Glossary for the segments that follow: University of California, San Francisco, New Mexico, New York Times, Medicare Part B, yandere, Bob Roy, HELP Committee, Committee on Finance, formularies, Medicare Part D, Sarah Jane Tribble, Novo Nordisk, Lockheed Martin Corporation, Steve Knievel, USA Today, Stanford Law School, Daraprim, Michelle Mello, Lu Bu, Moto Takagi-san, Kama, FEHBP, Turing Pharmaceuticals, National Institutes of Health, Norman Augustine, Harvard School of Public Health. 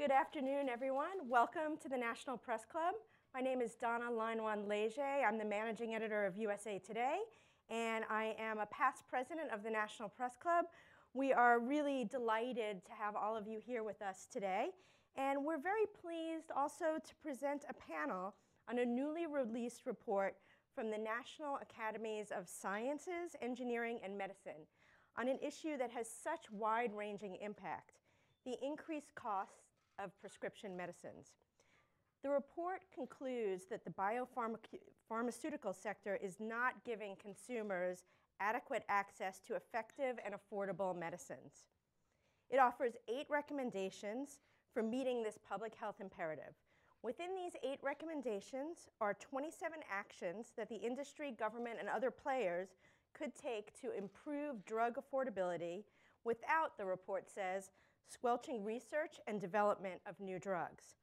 Good afternoon, everyone. Welcome to the National Press Club. My name is Donna Leonard Leger. I'm the managing editor of USA Today, and I am a past president of the National Press Club. We are really delighted to have all of you here with us today, and we're very pleased also to present a panel on a newly released report from the National Academies of Sciences, Engineering, and Medicine on an issue that has such wide-ranging impact, the increased costs of prescription medicines. The report concludes that the biopharmaceutical sector is not giving consumers adequate access to effective and affordable medicines. It offers 8 recommendations for meeting this public health imperative. Within these 8 recommendations are 27 actions that the industry, government, and other players could take to improve drug affordability without, the report says, squelching research and development of new drugs.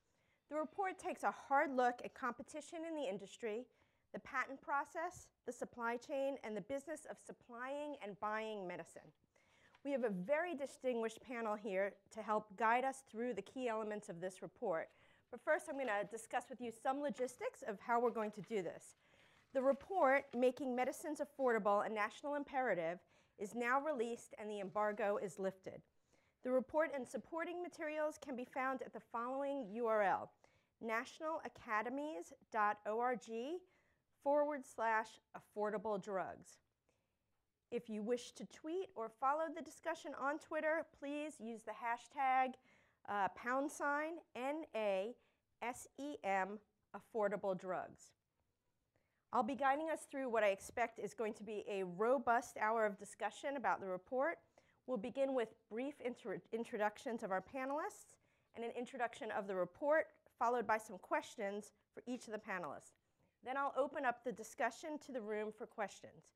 The report takes a hard look at competition in the industry, the patent process, the supply chain, and the business of supplying and buying medicine. We have a very distinguished panel here to help guide us through the key elements of this report. But first, I'm going to discuss with you some logistics of how we're going to do this. The report, Making Medicines Affordable, a National Imperative, is now released and the embargo is lifted. The report and supporting materials can be found at the following URL, nationalacademies.org/affordable drugs. If you wish to tweet or follow the discussion on Twitter, please use the hashtag #NASEM affordable drugs. I'll be guiding us through what I expect is going to be a robust hour of discussion about the report. We'll begin with brief introductions of our panelists and an introduction of the report, followed by some questions for each of the panelists. Then I'll open up the discussion to the room for questions.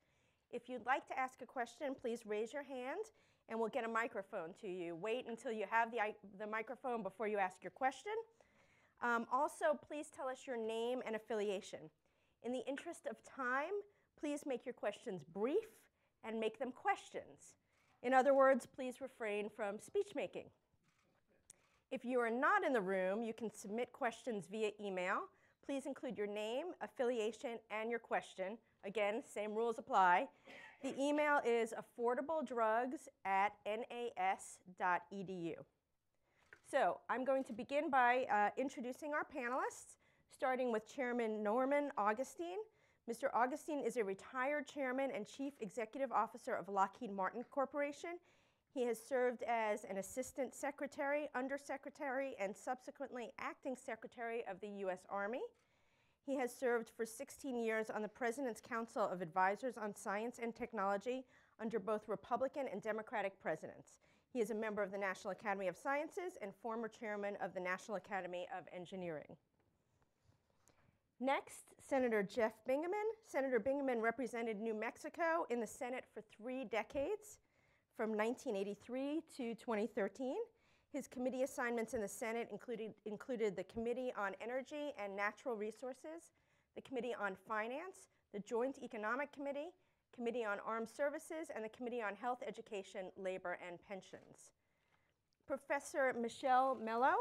If you'd like to ask a question, please raise your hand and we'll get a microphone to you. Wait until you have the microphone before you ask your question. Also, please tell us your name and affiliation. In the interest of time, please make your questions brief and make them questions. In other words, please refrain from speech making. If you are not in the room, you can submit questions via email. Please include your name, affiliation, and your question. Again, same rules apply. The email is affordabledrugs@nas.edu. So I'm going to begin by introducing our panelists, starting with Chairman Norman Augustine. Mr. Augustine is a retired chairman and chief executive officer of Lockheed Martin Corporation. He has served as an assistant secretary, undersecretary, and subsequently acting secretary of the U.S. Army. He has served for 16 years on the President's Council of Advisors on Science and Technology under both Republican and Democratic presidents. He is a member of the National Academy of Sciences and former chairman of the National Academy of Engineering. Next, Senator Jeff Bingaman. Senator Bingaman represented New Mexico in the Senate for 3 decades, from 1983 to 2013. His committee assignments in the Senate included the Committee on Energy and Natural Resources, the Committee on Finance, the Joint Economic Committee, Committee on Armed Services, and the Committee on Health, Education, Labor, and Pensions. Professor Michelle Mello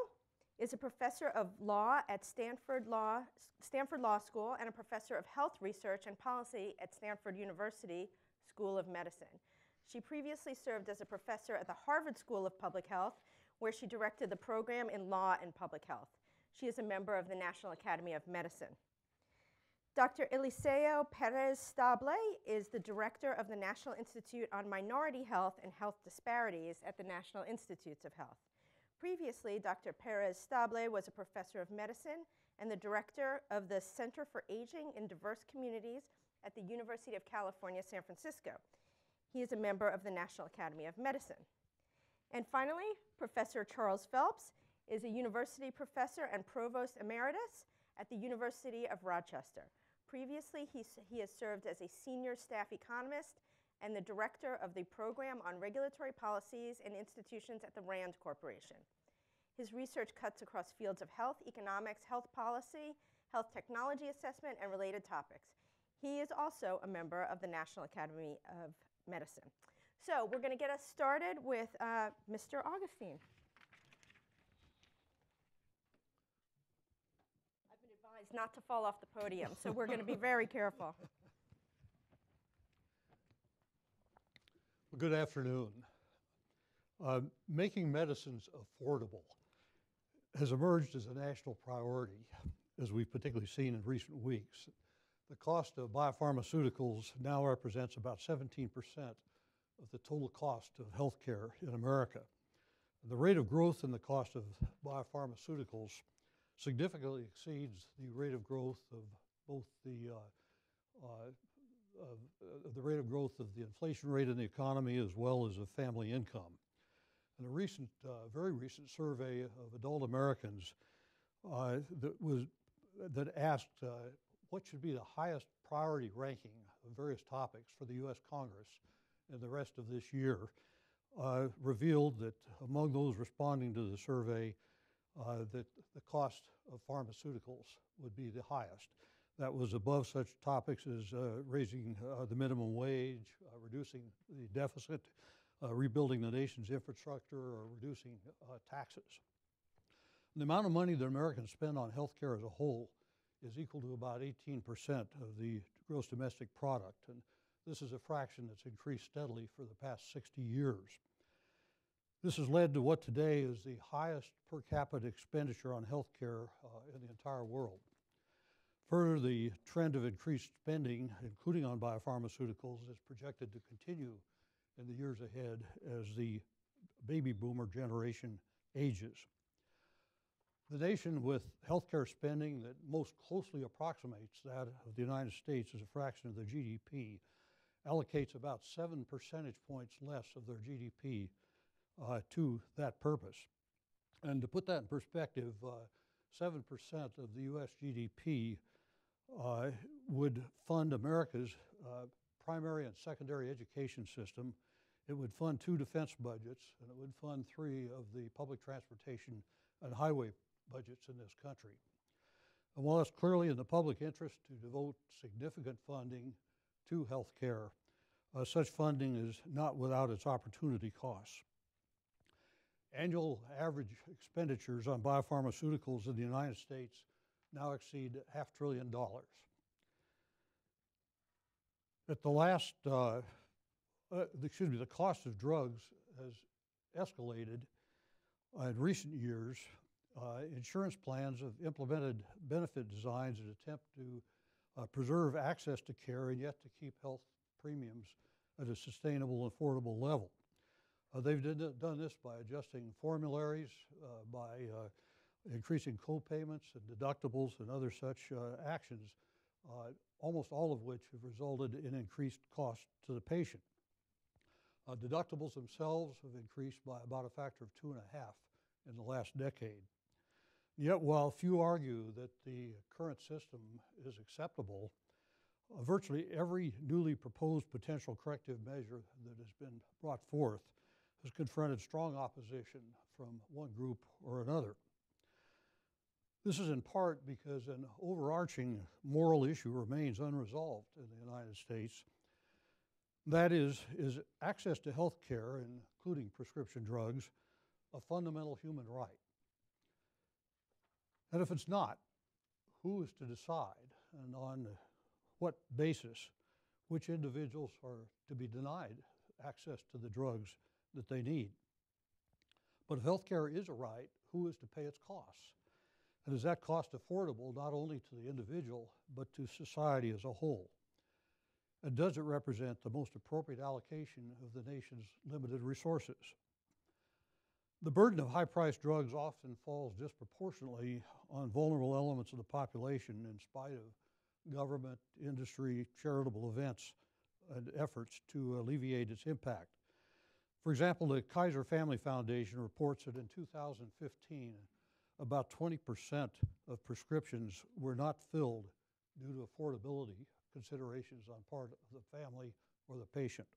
is a professor of law at Stanford Law School and a professor of health research and policy at Stanford University School of Medicine. She previously served as a professor at the Harvard School of Public Health, where she directed the program in law and public health. She is a member of the National Academy of Medicine. Dr. Eliseo Perez-Stable is the director of the National Institute on Minority Health and Health Disparities at the National Institutes of Health. Previously, Dr. Perez-Stable was a professor of medicine and the director of the Center for Aging in Diverse Communities at the University of California, San Francisco. He is a member of the National Academy of Medicine. And finally, Professor Charles Phelps is a university professor and provost emeritus at the University of Rochester. Previously, he has served as a senior staff economist and the director of the Program on Regulatory Policies and Institutions at the RAND Corporation. His research cuts across fields of health, economics, health policy, health technology assessment, and related topics. He is also a member of the National Academy of Medicine. So we're going to get us started with Mr. Augustine. audience not to fall off the podium, so we're going to be very careful. Well, good afternoon. Making medicines affordable has emerged as a national priority, as we've particularly seen in recent weeks. The cost of biopharmaceuticals now represents about 17% of the total cost of healthcare in America. The rate of growth in the cost of biopharmaceuticals significantly exceeds the rate of growth of both the rate of growth of the inflation rate in the economy as well as of family income. And a recent, very recent survey of adult Americans that asked what should be the highest priority ranking of various topics for the U.S. Congress in the rest of this year revealed that among those responding to the survey, that the cost of pharmaceuticals would be the highest. That was above such topics as raising the minimum wage, reducing the deficit, rebuilding the nation's infrastructure, or reducing taxes. And the amount of money that Americans spend on healthcare as a whole is equal to about 18% of the gross domestic product. And this is a fraction that's increased steadily for the past 60 years. This has led to what today is the highest per capita expenditure on healthcare in the entire world. Further, the trend of increased spending, including on biopharmaceuticals, is projected to continue in the years ahead as the baby boomer generation ages. The nation with healthcare spending that most closely approximates that of the United States as a fraction of their GDP allocates about 7 percentage points less of their GDP to that purpose. And to put that in perspective, 7% of the U.S. GDP would fund America's primary and secondary education system. It would fund 2 defense budgets, and it would fund 3 of the public transportation and highway budgets in this country. And while it's clearly in the public interest to devote significant funding to health care, such funding is not without its opportunity costs. Annual average expenditures on biopharmaceuticals in the United States now exceed $500 billion. At the last, the cost of drugs has escalated in recent years. Insurance plans have implemented benefit designs in an attempt to preserve access to care and yet to keep health premiums at a sustainable, affordable level. They've done this by adjusting formularies, by increasing co-payments and deductibles and other such actions, almost all of which have resulted in increased cost to the patient. Deductibles themselves have increased by about a factor of 2.5 in the last decade. Yet while few argue that the current system is acceptable, virtually every newly proposed potential corrective measure that has been brought forth has confronted strong opposition from one group or another. This is in part because an overarching moral issue remains unresolved in the United States. That is access to health care, including prescription drugs, a fundamental human right? And if it's not, who is to decide and on what basis which individuals are to be denied access to the drugs that they need? But if health care is a right, who is to pay its costs? And is that cost affordable not only to the individual, but to society as a whole? And does it represent the most appropriate allocation of the nation's limited resources? The burden of high-priced drugs often falls disproportionately on vulnerable elements of the population in spite of government, industry, charitable events, and efforts to alleviate its impact. For example, the Kaiser Family Foundation reports that in 2015, about 20% of prescriptions were not filled due to affordability considerations on part of the family or the patient.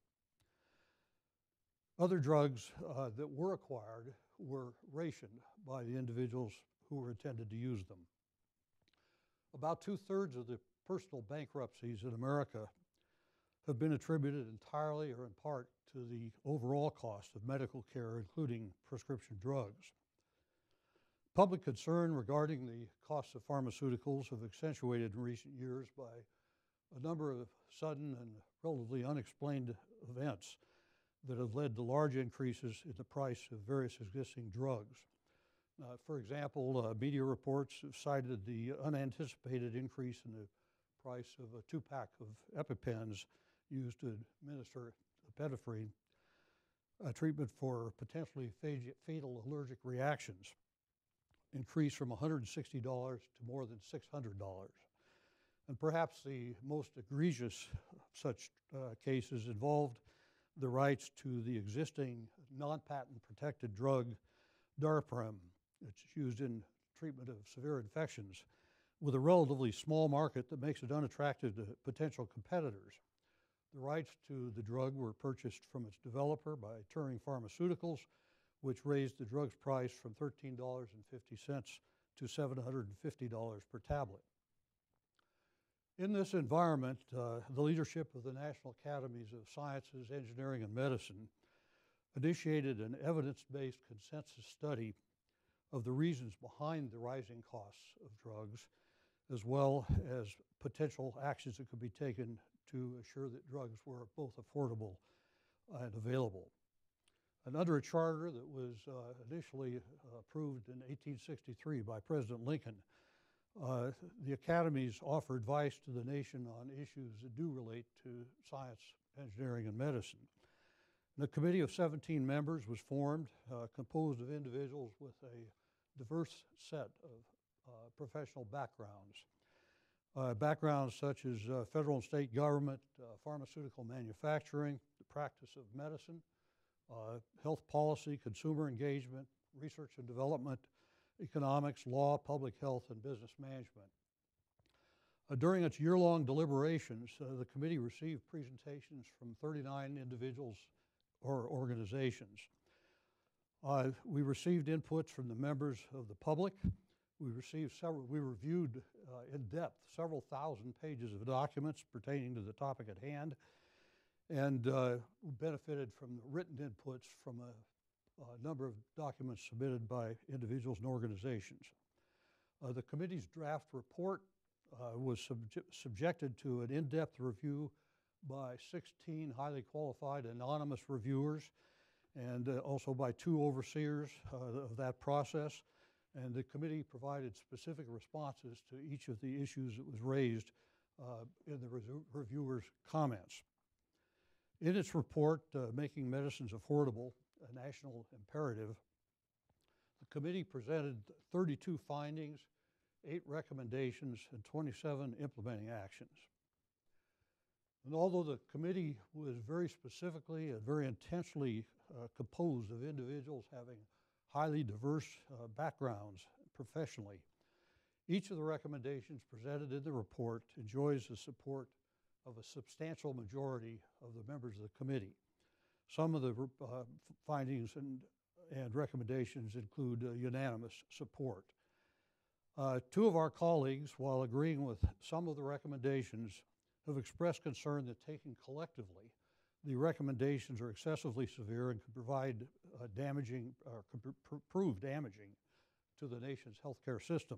Other drugs that were acquired were rationed by the individuals who were intended to use them. About 2/3 of the personal bankruptcies in America have been attributed entirely or in part to the overall cost of medical care, including prescription drugs. Public concern regarding the costs of pharmaceuticals have accentuated in recent years by a number of sudden and relatively unexplained events that have led to large increases in the price of various existing drugs. For example, media reports have cited the unanticipated increase in the price of a two-pack of EpiPens used to administer epinephrine, a treatment for potentially fatal allergic reactions, increased from $160 to more than $600. And perhaps the most egregious of such cases involved the rights to the existing non-patent protected drug Daraprim. It's used in treatment of severe infections with a relatively small market that makes it unattractive to potential competitors. The rights to the drug were purchased from its developer by Turing Pharmaceuticals, which raised the drug's price from $13.50 to $750 per tablet. In this environment, the leadership of the National Academies of Sciences, Engineering, and Medicine initiated an evidence-based consensus study of the reasons behind the rising costs of drugs, as well as potential actions that could be taken to assure that drugs were both affordable and available. And under a charter that was initially approved in 1863 by President Lincoln, the academies offer advice to the nation on issues that do relate to science, engineering, and medicine. And a committee of 17 members was formed, composed of individuals with a diverse set of professional backgrounds. Backgrounds such as federal and state government, pharmaceutical manufacturing, the practice of medicine, health policy, consumer engagement, research and development, economics, law, public health, and business management. During its year-long deliberations, the committee received presentations from 39 individuals or organizations. We received inputs from the members of the public. We reviewed in depth several thousand pages of documents pertaining to the topic at hand, and benefited from the written inputs from a number of documents submitted by individuals and organizations. The committee's draft report was subjected to an in-depth review by 16 highly qualified anonymous reviewers, and also by 2 overseers of that process. And the committee provided specific responses to each of the issues that was raised in the reviewers' comments. In its report, Making Medicines Affordable, a National Imperative, the committee presented 32 findings, 8 recommendations, and 27 implementing actions. And although the committee was very specifically and very intentionally composed of individuals having highly diverse backgrounds professionally, each of the recommendations presented in the report enjoys the support of a substantial majority of the members of the committee. Some of the findings and recommendations include unanimous support. 2 of our colleagues, while agreeing with some of the recommendations, have expressed concern that taken collectively, the recommendations are excessively severe and could provide damaging, or could prove damaging to the nation's healthcare system.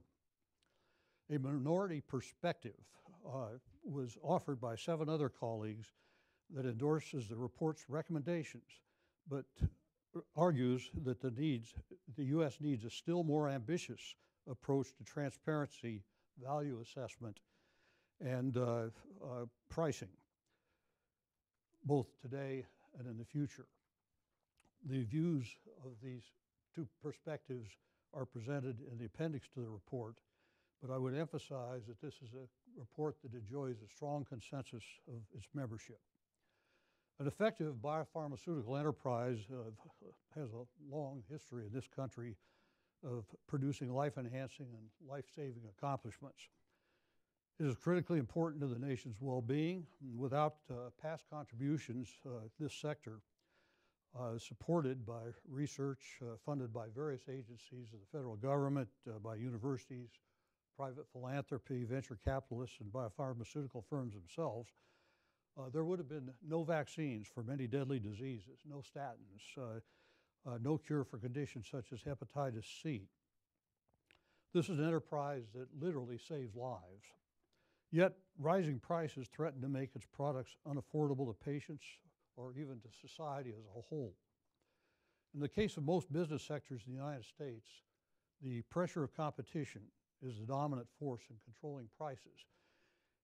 A minority perspective was offered by 7 other colleagues that endorses the report's recommendations, but argues that the U.S. needs a still more ambitious approach to transparency, value assessment, and pricing, both today and in the future. The views of these 2 perspectives are presented in the appendix to the report, but I would emphasize that this is a report that enjoys a strong consensus of its membership. An effective biopharmaceutical enterprise has a long history in this country of producing life-enhancing and life-saving accomplishments. It is critically important to the nation's well-being. Without past contributions, this sector, supported by research, funded by various agencies of the federal government, by universities, private philanthropy, venture capitalists, and biopharmaceutical firms themselves, there would have been no vaccines for many deadly diseases, no statins, no cure for conditions such as hepatitis C. This is an enterprise that literally saves lives. Yet, rising prices threaten to make its products unaffordable to patients or even to society as a whole. In the case of most business sectors in the United States, the pressure of competition is the dominant force in controlling prices.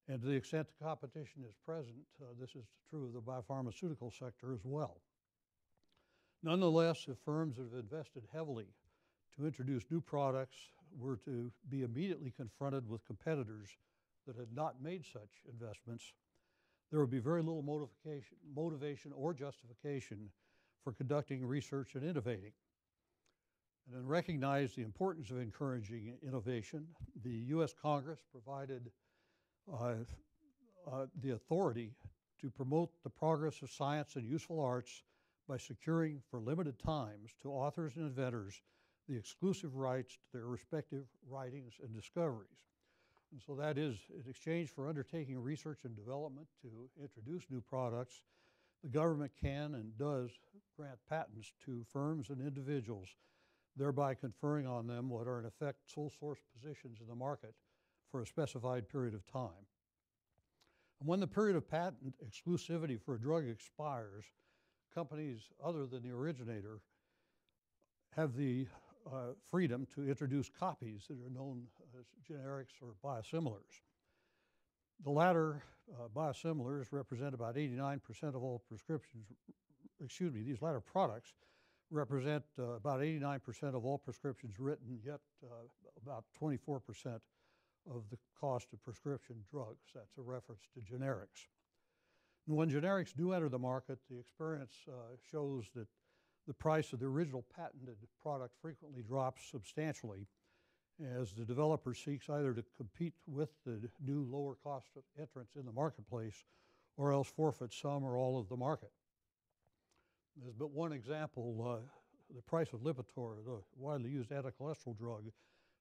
And to the extent the competition is present, this is true of the biopharmaceutical sector as well. Nonetheless, if firms that have invested heavily to introduce new products were to be immediately confronted with competitors that had not made such investments, there would be very little motivation or justification for conducting research and innovating. And then recognize the importance of encouraging innovation, the U.S. Congress provided the authority to promote the progress of science and useful arts by securing for limited times to authors and inventors the exclusive rights to their respective writings and discoveries. And so that is, in exchange for undertaking research and development to introduce new products, the government can and does grant patents to firms and individuals, thereby conferring on them what are in effect sole source positions in the market for a specified period of time. And when the period of patent exclusivity for a drug expires, companies other than the originator have the freedom to introduce copies that are known as generics or biosimilars. The latter, biosimilars, represent about 89% of all prescriptions, excuse me, these latter products represent about 89% of all prescriptions written, yet about 24% of the cost of prescription drugs. That's a reference to generics. And when generics do enter the market, the experience shows that the price of the original patented product frequently drops substantially as the developer seeks either to compete with the new lower cost entrants in the marketplace or else forfeit some or all of the market. There's but one example. The price of Lipitor, the widely used anti-cholesterol drug,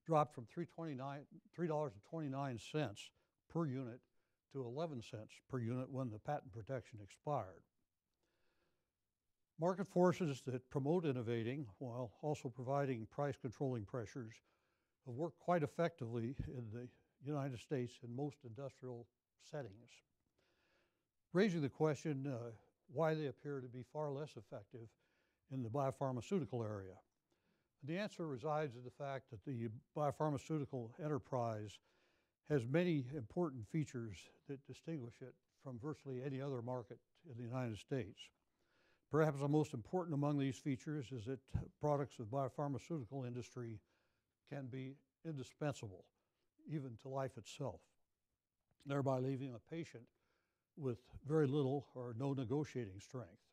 dropped from $3.29 per unit to 11 cents per unit when the patent protection expired. Market forces that promote innovating while also providing price controlling pressures have worked quite effectively in the United States in most industrial settings, raising the question why they appear to be far less effective in the biopharmaceutical area. The answer resides in the fact that the biopharmaceutical enterprise has many important features that distinguish it from virtually any other market in the United States. Perhaps the most important among these features is that products of the biopharmaceutical industry can be indispensable, even to life itself, thereby leaving a patient with very little or no negotiating strength.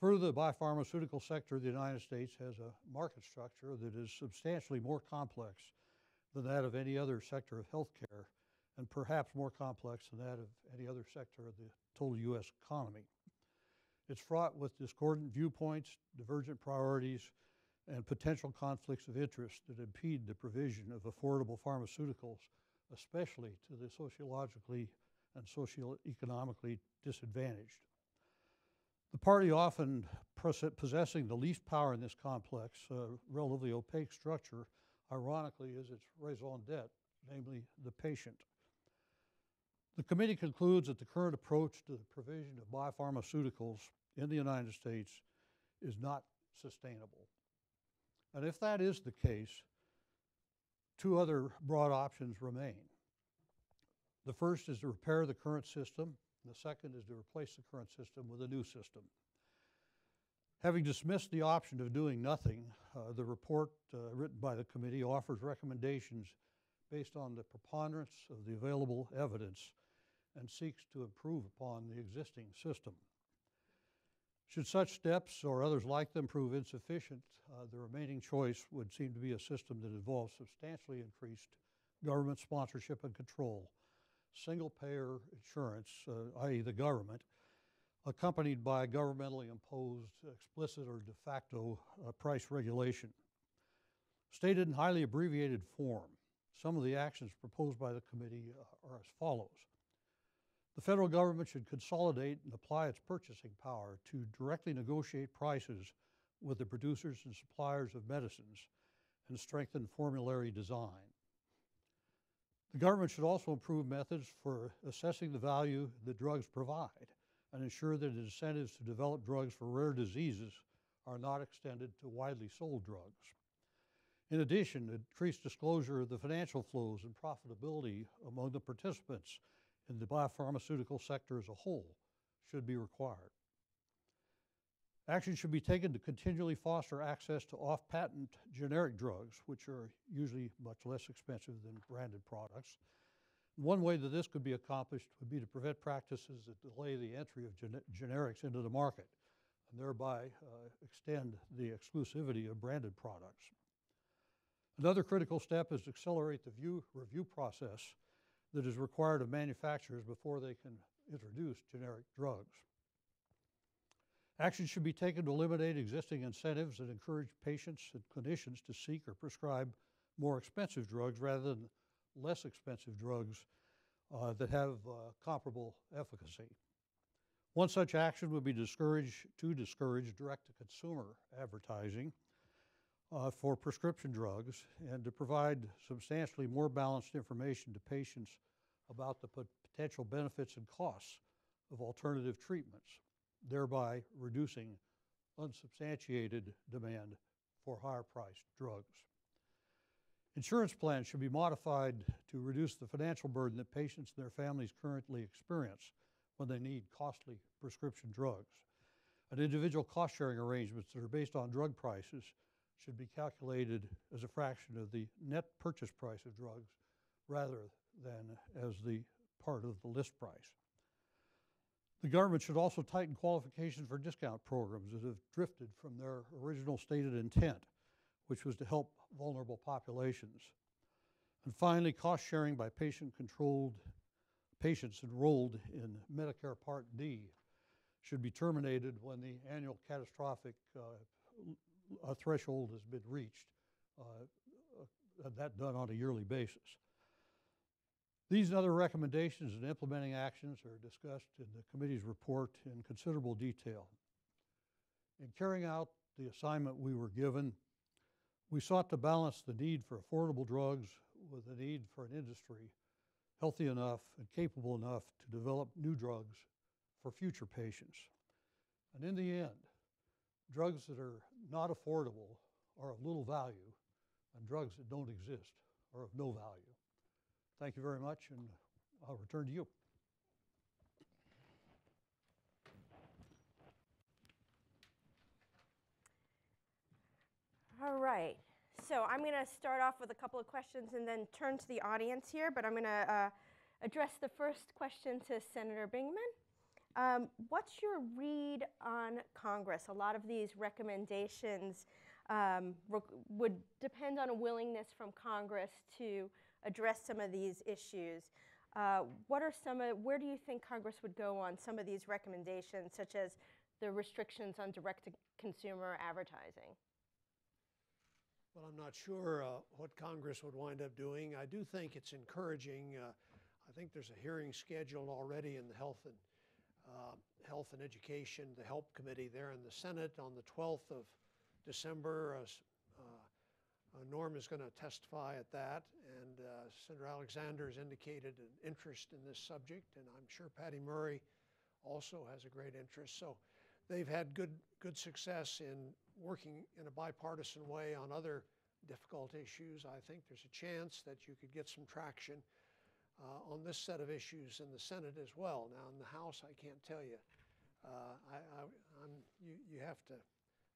Further, the biopharmaceutical sector of the United States has a market structure that is substantially more complex than that of any other sector of healthcare, and perhaps more complex than that of any other sector of the total U.S. economy. It's fraught with discordant viewpoints, divergent priorities, and potential conflicts of interest that impede the provision of affordable pharmaceuticals, especially to the sociologically and socioeconomically disadvantaged. The party often possessing the least power in this complex, relatively opaque structure, ironically, is its raison d'etre, namely the patient. The committee concludes that the current approach to the provision of biopharmaceuticals in the United States is not sustainable. And if that is the case, two other broad options remain. The first is to repair the current system. The second is to replace the current system with a new system. Having dismissed the option of doing nothing, the report written by the committee offers recommendations based on the preponderance of the available evidence and seeks to improve upon the existing system. Should such steps or others like them prove insufficient, the remaining choice would seem to be a system that involves substantially increased government sponsorship and control, single-payer insurance, i.e. the government, accompanied by governmentally imposed explicit or de facto price regulation. Stated in highly abbreviated form, some of the actions proposed by the committee are as follows. The federal government should consolidate and apply its purchasing power to directly negotiate prices with the producers and suppliers of medicines and strengthen formulary design. The government should also improve methods for assessing the value that drugs provide and ensure that incentives to develop drugs for rare diseases are not extended to widely sold drugs. In addition, increased disclosure of the financial flows and profitability among the participants in the biopharmaceutical sector as a whole should be required. Action should be taken to continually foster access to off-patent generic drugs, which are usually much less expensive than branded products. One way that this could be accomplished would be to prevent practices that delay the entry of generics into the market and thereby extend the exclusivity of branded products. Another critical step is to accelerate the review process that is required of manufacturers before they can introduce generic drugs. Action should be taken to eliminate existing incentives that encourage patients and clinicians to seek or prescribe more expensive drugs rather than less expensive drugs that have comparable efficacy. One such action would be to discourage direct-to-consumer advertising for prescription drugs and to provide substantially more balanced information to patients about the potential benefits and costs of alternative treatments, thereby reducing unsubstantiated demand for higher-priced drugs. Insurance plans should be modified to reduce the financial burden that patients and their families currently experience when they need costly prescription drugs. And individual cost-sharing arrangements that are based on drug prices should be calculated as a fraction of the net purchase price of drugs rather than as the part of the list price. The government should also tighten qualifications for discount programs that have drifted from their original stated intent, which was to help vulnerable populations. And finally, cost sharing by patients enrolled in Medicare Part D should be terminated when the annual catastrophic threshold has been reached, that done on a yearly basis. These and other recommendations and implementing actions are discussed in the committee's report in considerable detail. In carrying out the assignment we were given, we sought to balance the need for affordable drugs with the need for an industry healthy enough and capable enough to develop new drugs for future patients. And in the end, drugs that are not affordable are of little value, and drugs that don't exist are of no value. Thank you very much, and I'll return to you. All right, so I'm going to start off with a couple of questions and then turn to the audience here, but I'm going to address the first question to Senator Bingaman. What's your read on Congress? A lot of these recommendations would depend on a willingness from Congress to address some of these issues. Where do you think Congress would go on some of these recommendations, such as the restrictions on direct-to-consumer advertising? Well, I'm not sure what Congress would wind up doing. I do think it's encouraging. I think there's a hearing scheduled already in the Health and Education, the HELP Committee there in the Senate on the 12th of December. Norm is going to testify at that, and Senator Alexander has indicated an interest in this subject, and I'm sure Patty Murray also has a great interest. So they've had good success in working in a bipartisan way on other difficult issues. I think there's a chance that you could get some traction on this set of issues in the Senate as well. Now, in the House, I can't tell you. You have to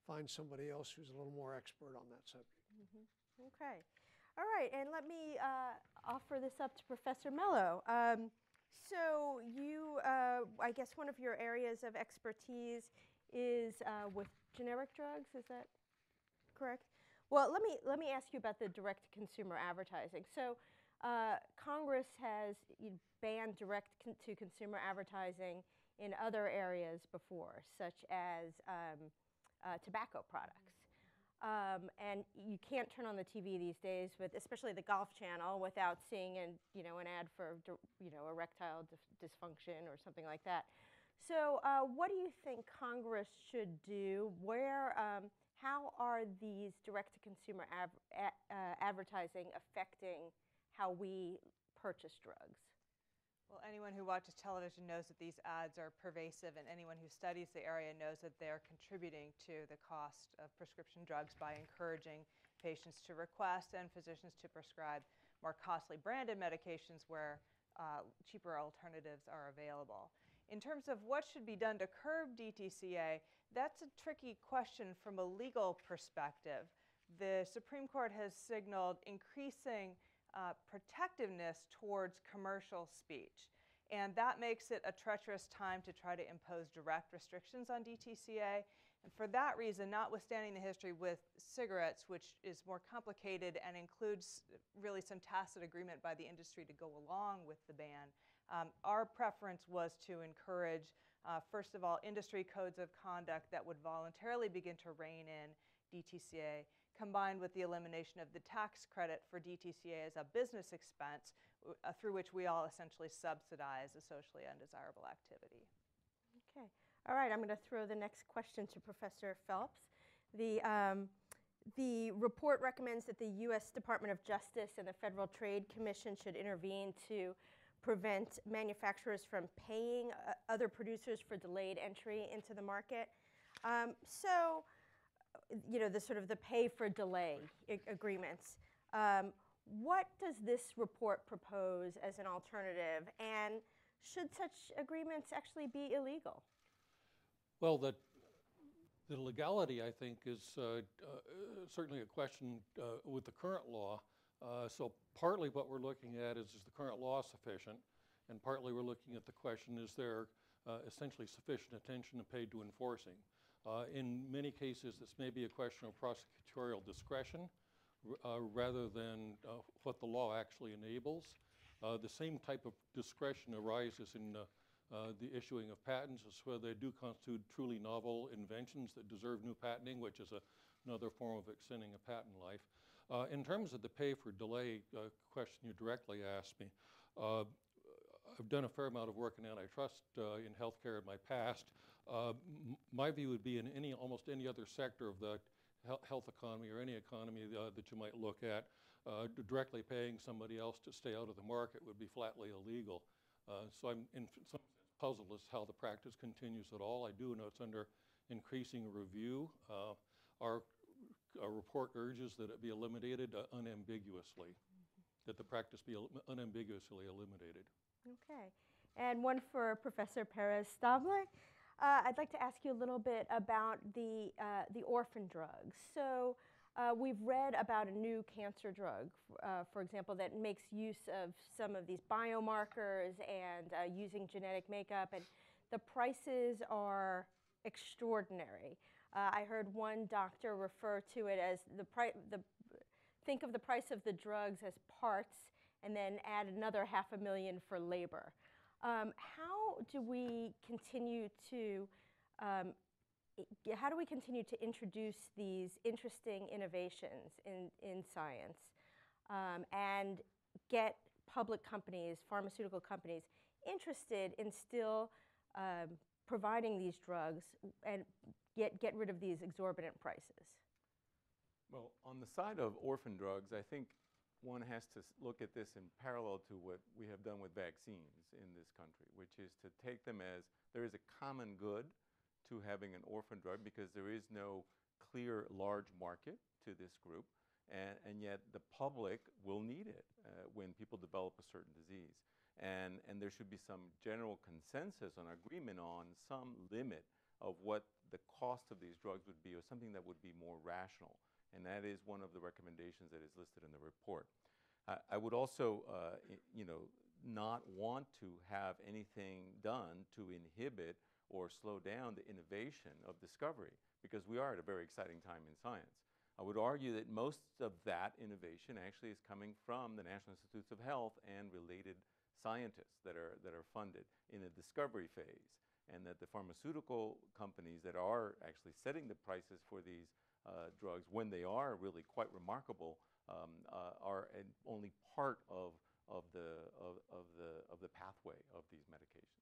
find somebody else who's a little more expert on that subject. Mm-hmm. Okay. All right, and let me offer this up to Professor Mello. So you, I guess one of your areas of expertise is with generic drugs, is that correct? Well, let me ask you about the direct-to-consumer advertising. So Congress has banned direct-to-consumer advertising in other areas before, such as tobacco products. And you can't turn on the TV these days, with especially the Golf Channel, without seeing an ad for erectile dysfunction or something like that. So what do you think Congress should do? Where how are these direct-to-consumer advertising affecting how we purchase drugs? Well, anyone who watches television knows that these ads are pervasive, and anyone who studies the area knows that they are contributing to the cost of prescription drugs by encouraging patients to request and physicians to prescribe more costly branded medications where cheaper alternatives are available. In terms of what should be done to curb DTCA, that's a tricky question from a legal perspective. The Supreme Court has signaled increasing protectiveness towards commercial speech. And that makes it a treacherous time to try to impose direct restrictions on DTCA. And for that reason, notwithstanding the history with cigarettes, which is more complicated and includes really some tacit agreement by the industry to go along with the ban, our preference was to encourage, first of all, industry codes of conduct that would voluntarily begin to rein in DTCA, combined with the elimination of the tax credit for DTCA as a business expense through which we all essentially subsidize a socially undesirable activity. Okay. All right. I'm going to throw the next question to Professor Phelps. The report recommends that the U.S. Department of Justice and the Federal Trade Commission should intervene to prevent manufacturers from paying other producers for delayed entry into the market. So, you know, the sort of the pay for delay agreements. What does this report propose as an alternative, and should such agreements actually be illegal? Well, the legality, I think, is certainly a question with the current law. So partly what we're looking at is the current law sufficient, and partly we're looking at the question, is there essentially sufficient attention paid to enforcing? In many cases, this may be a question of prosecutorial discretion rather than what the law actually enables. The same type of discretion arises in the issuing of patents, as whether they do constitute truly novel inventions that deserve new patenting, which is another form of extending a patent life. In terms of the pay for delay question you directly asked me, I've done a fair amount of work in antitrust in healthcare in my past. My view would be in almost any other sector of the health economy or any economy that you might look at, directly paying somebody else to stay out of the market would be flatly illegal. So I'm in some sense puzzled as to how the practice continues at all. I do know it's under increasing review. Our report urges that it be eliminated unambiguously, that the practice be unambiguously eliminated. Okay. And one for Professor Perez-Stable. I'd like to ask you a little bit about the orphan drugs. So we've read about a new cancer drug, for example, that makes use of some of these biomarkers and using genetic makeup, and the prices are extraordinary. I heard one doctor refer to it as think of the price of the drugs as parts, and then add another $500,000 for labor. How do we continue to introduce these interesting innovations in science and get public companies, pharmaceutical companies, interested in still providing these drugs and get rid of these exorbitant prices? Well, on the side of orphan drugs, I think one has to look at this in parallel to what we have done with vaccines in this country, which is to take them as there is a common good to having an orphan drug because there is no clear large market to this group, and yet the public will need it when people develop a certain disease. And there should be some general consensus on agreement on some limit of what the cost of these drugs would be, or something that would be more rational. And that is one of the recommendations that is listed in the report. I would also, you know, not want to have anything done to inhibit or slow down the innovation of discovery, because we are at a very exciting time in science. I would argue that most of that innovation actually is coming from the National Institutes of Health and related scientists that are funded in the discovery phase, and that the pharmaceutical companies that are actually setting the prices for these drugs, when they are really quite remarkable, are only part of the pathway of these medications.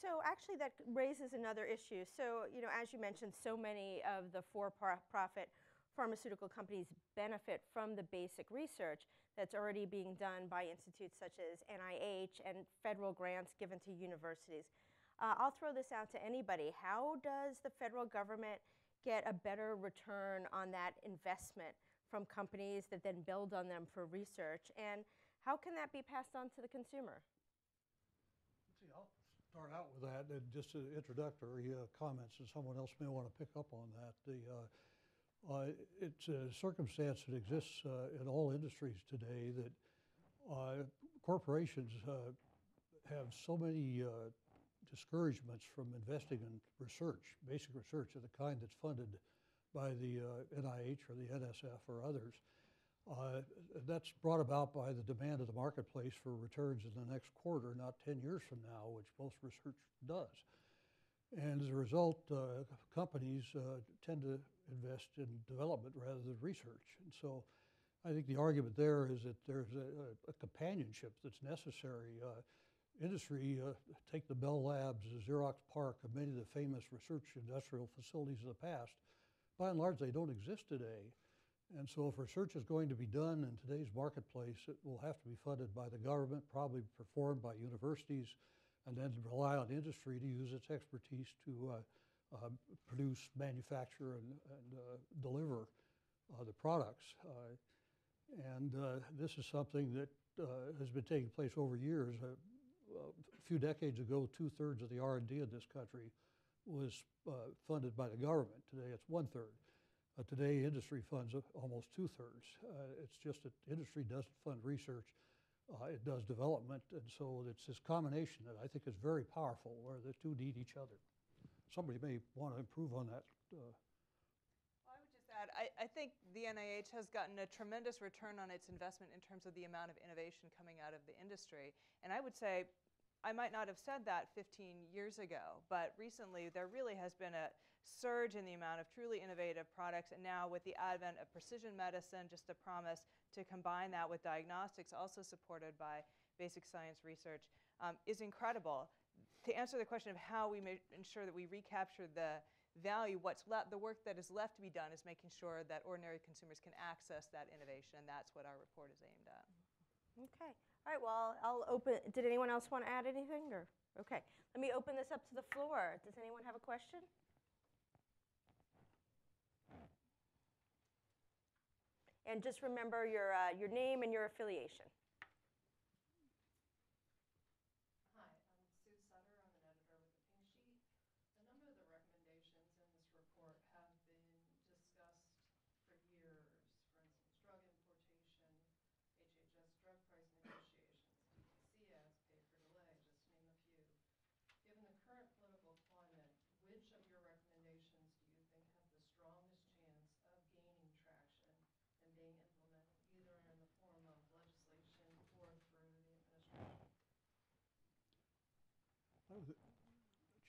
So actually that raises another issue. So, you know, as you mentioned, so many of the for-profit pharmaceutical companies benefit from the basic research that's already being done by institutes such as NIH and federal grants given to universities. I'll throw this out to anybody. How does the federal government get a better return on that investment from companies that then build on them for research? And how can that be passed on to the consumer? See, I'll start out with that, and just introductory comments, and someone else may want to pick up on that. It's a circumstance that exists in all industries today that corporations have so many discouragements from investing in research, basic research of the kind that's funded by the NIH or the NSF or others. That's brought about by the demand of the marketplace for returns in the next quarter, not 10 years from now, which most research does. And as a result, companies tend to invest in development rather than research. And so I think the argument there is that there's a companionship that's necessary. Industry, take the Bell Labs, the Xerox Park, and many of the famous research industrial facilities of the past. By and large, they don't exist today. And so if research is going to be done in today's marketplace, it will have to be funded by the government, probably performed by universities, and then rely on industry to use its expertise to produce, manufacture, and deliver the products. This is something that has been taking place over years. A few decades ago, 2/3 of the R&D in this country was funded by the government. Today, it's 1/3. Today, industry funds almost 2/3. It's just that industry doesn't fund research. It does development, and so it's this combination that I think is very powerful, where the two need each other. Somebody may want to improve on that. Well, I would just add, I think the NIH has gotten a tremendous return on its investment in terms of the amount of innovation coming out of the industry. And I would say, I might not have said that 15 years ago, but recently there really has been a surge in the amount of truly innovative products, and now with the advent of precision medicine, just the promise to combine that with diagnostics, also supported by basic science research, is incredible. To answer the question of how we may ensure that we recapture the value, what's left, the work that is left to be done is making sure that ordinary consumers can access that innovation, and that's what our report is aimed at. Okay. All right, well, I'll open. Did anyone else want to add anything? Or okay, let me open this up to the floor. Does anyone have a question? And just remember your name and your affiliation.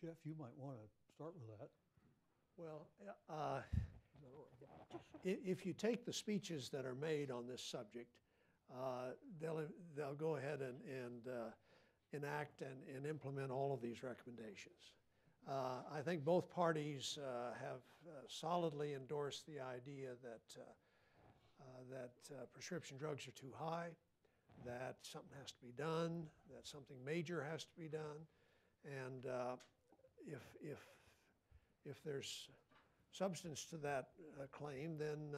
Jeff, you might want to start with that. Well, if you take the speeches that are made on this subject, they'll go ahead and enact and implement all of these recommendations. I think both parties have solidly endorsed the idea that prescription drugs are too high, that something has to be done, that something major has to be done. And if there's substance to that claim, then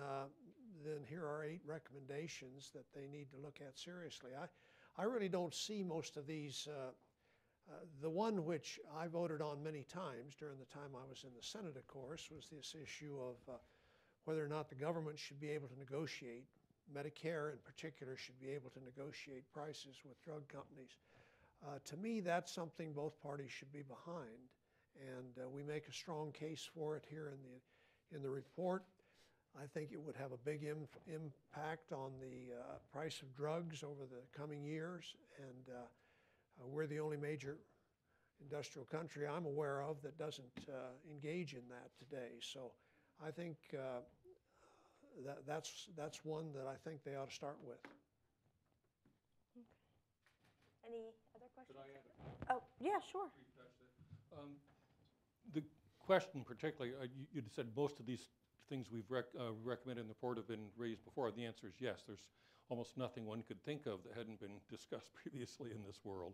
here are 8 recommendations that they need to look at seriously. I really don't see most of these. The one which I voted on many times during the time I was in the Senate, of course, was this issue of whether or not the government should be able to negotiate. Medicare, in particular, should be able to negotiate prices with drug companies. To me, that's something both parties should be behind, and we make a strong case for it here in the report. I think it would have a big impact on the price of drugs over the coming years, and we're the only major industrial country I'm aware of that doesn't engage in that today. So I think that's one that I think they ought to start with. Okay. Any other questions? Could I add a comment? Oh, yeah, sure. The question particularly, you said most of these things we've recommended in the report have been raised before. The answer is yes. There's almost nothing one could think of that hadn't been discussed previously in this world.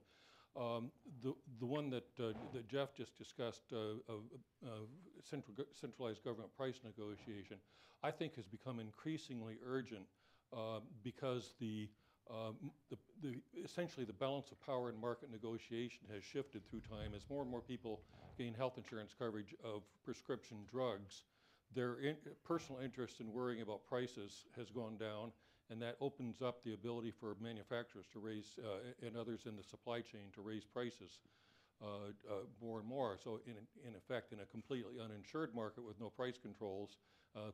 The one that, that Jeff just discussed, centralized government price negotiation, I think has become increasingly urgent because essentially the balance of power in market negotiation has shifted through time. As more and more people gain health insurance coverage of prescription drugs, their personal interest in worrying about prices has gone down, and that opens up the ability for manufacturers to raise, and others in the supply chain to raise prices more and more. So in effect, in a completely uninsured market with no price controls,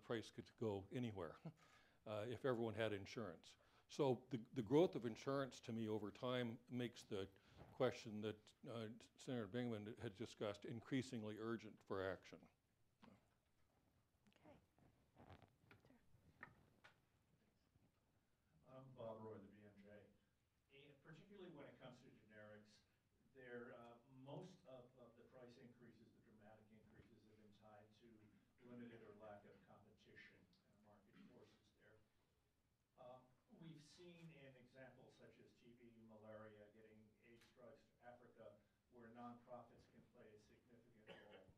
price could go anywhere if everyone had insurance. So the growth of insurance, to me, over time makes the question that Senator Bingaman had discussed increasingly urgent for action. I'm Bob Roy, the BMJ. And particularly when it comes to generics, most of the price increases, the dramatic increases, have been tied to limited or lack of competition and market forces there. We've seen in examples such as TB, malaria, getting AIDS drugs to Africa, where nonprofits can play a significant role.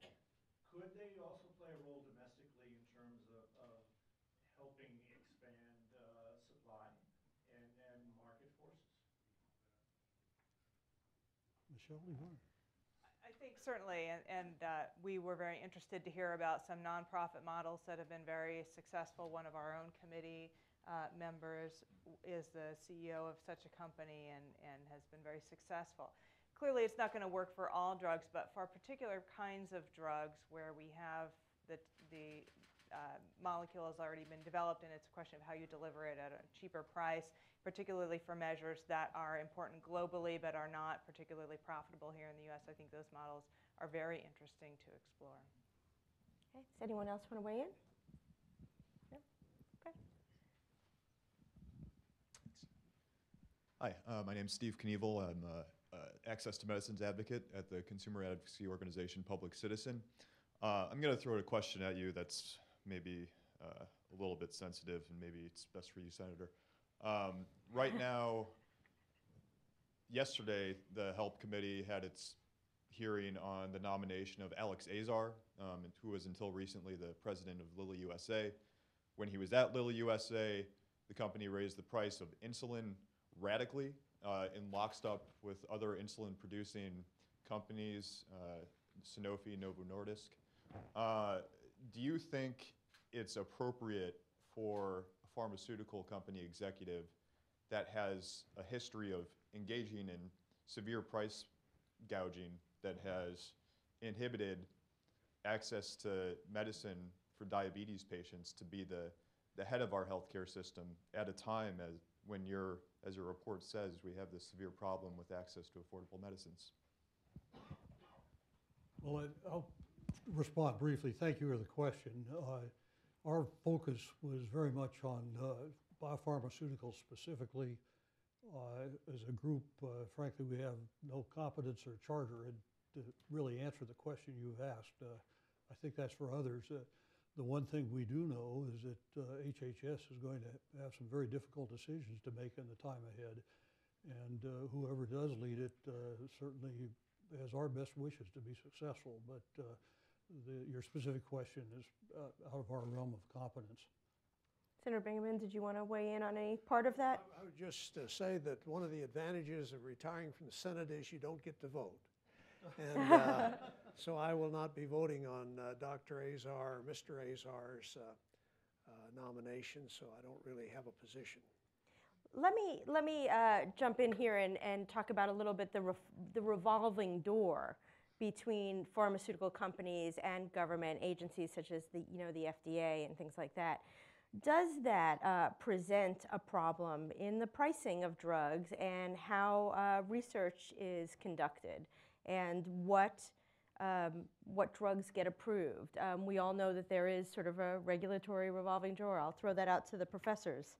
Could they also play a role domestically in terms of helping expand supply and market forces? Michelle, you want? I think certainly, and we were very interested to hear about some nonprofit models that have been very successful. One of our own committee members is the CEO of such a company and has been very successful. Clearly, it's not going to work for all drugs, but for particular kinds of drugs where we have the molecule has already been developed, and it's a question of how you deliver it at a cheaper price, particularly for measures that are important globally but are not particularly profitable here in the U.S. I think those models are very interesting to explore. Okay. Does anyone else want to weigh in? No? Okay. Thanks. Hi. My name's Steve Knievel. I'm an access to medicines advocate at the consumer advocacy organization Public Citizen. I'm going to throw a question at you that's maybe a little bit sensitive, and maybe it's best for you, Senator. Right now, yesterday, the HELP Committee had its hearing on the nomination of Alex Azar, who was until recently the president of Lilly USA. When he was at Lilly USA, the company raised the price of insulin radically in lockstep with other insulin-producing companies, Sanofi, Novo Nordisk. Do you think it's appropriate for a pharmaceutical company executive that has a history of engaging in severe price gouging that has inhibited access to medicine for diabetes patients to be the head of our healthcare system at a time when you're, as your report says, we have this severe problem with access to affordable medicines? Well, I'll respond briefly. Thank you for the question. Our focus was very much on biopharmaceuticals specifically. As a group, frankly, we have no competence or charter to really answer the question you asked. I think that's for others. The one thing we do know is that HHS is going to have some very difficult decisions to make in the time ahead. And whoever does lead it certainly has our best wishes to be successful, but your specific question is out of our realm of competence. Senator Bingaman, did you want to weigh in on any part of that? I would just say that one of the advantages of retiring from the Senate is you don't get to vote. And so I will not be voting on Dr. Azar or Mr. Azar's nomination, so I don't really have a position. Let me jump in here and talk about a little bit the revolving door between pharmaceutical companies and government agencies such as the FDA and things like that. Does that present a problem in the pricing of drugs and how research is conducted and what drugs get approved? We all know that there is sort of a regulatory revolving door. I'll throw that out to the professors.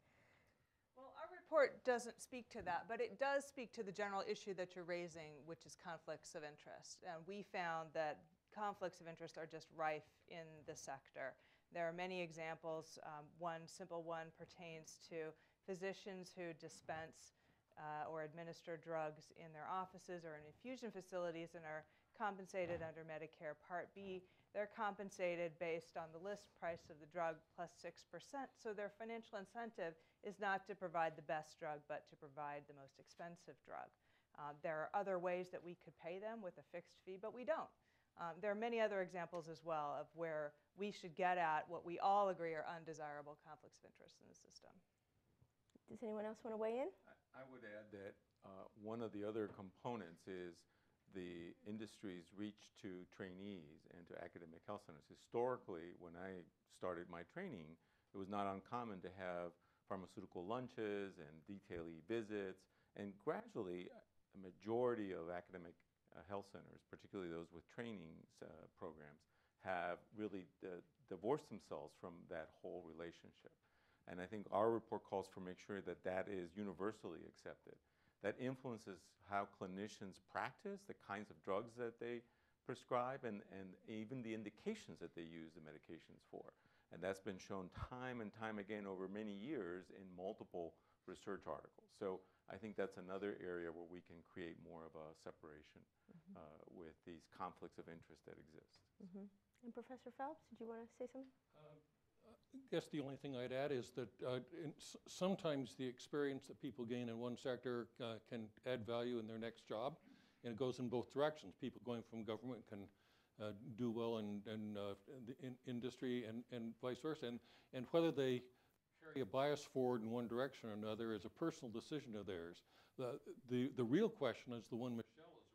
report doesn't speak to that, but it does speak to the general issue that you're raising, which is conflicts of interest. And we found that conflicts of interest are just rife in the sector. There are many examples. One simple one pertains to physicians who dispense or administer drugs in their offices or in infusion facilities and are compensated under Medicare Part B. They're compensated based on the list price of the drug plus 6%. So their financial incentive is not to provide the best drug, but to provide the most expensive drug. There are other ways that we could pay them with a fixed fee, but we don't. There are many other examples as well of where we should get at what we all agree are undesirable conflicts of interest in the system. Does anyone else want to weigh in? I would add that one of the other components is the industry's reach to trainees and to academic health centers. Historically, when I started my training, it was not uncommon to have pharmaceutical lunches and detailee visits. And gradually, a majority of academic health centers, particularly those with training programs, have really divorced themselves from that whole relationship. And I think our report calls for making sure that that is universally accepted. That influences how clinicians practice, the kinds of drugs that they prescribe, and even the indications that they use the medications for. And that's been shown time and time again over many years in multiple research articles. So I think that's another area where we can create more of a separation with these conflicts of interest that exist. And Professor Phelps, did you want to say something? I guess the only thing I'd add is that sometimes the experience that people gain in one sector can add value in their next job, and it goes in both directions. People going from government can do well in industry and vice versa. And whether they carry a bias forward in one direction or another is a personal decision of theirs. The real question is the one Michelle has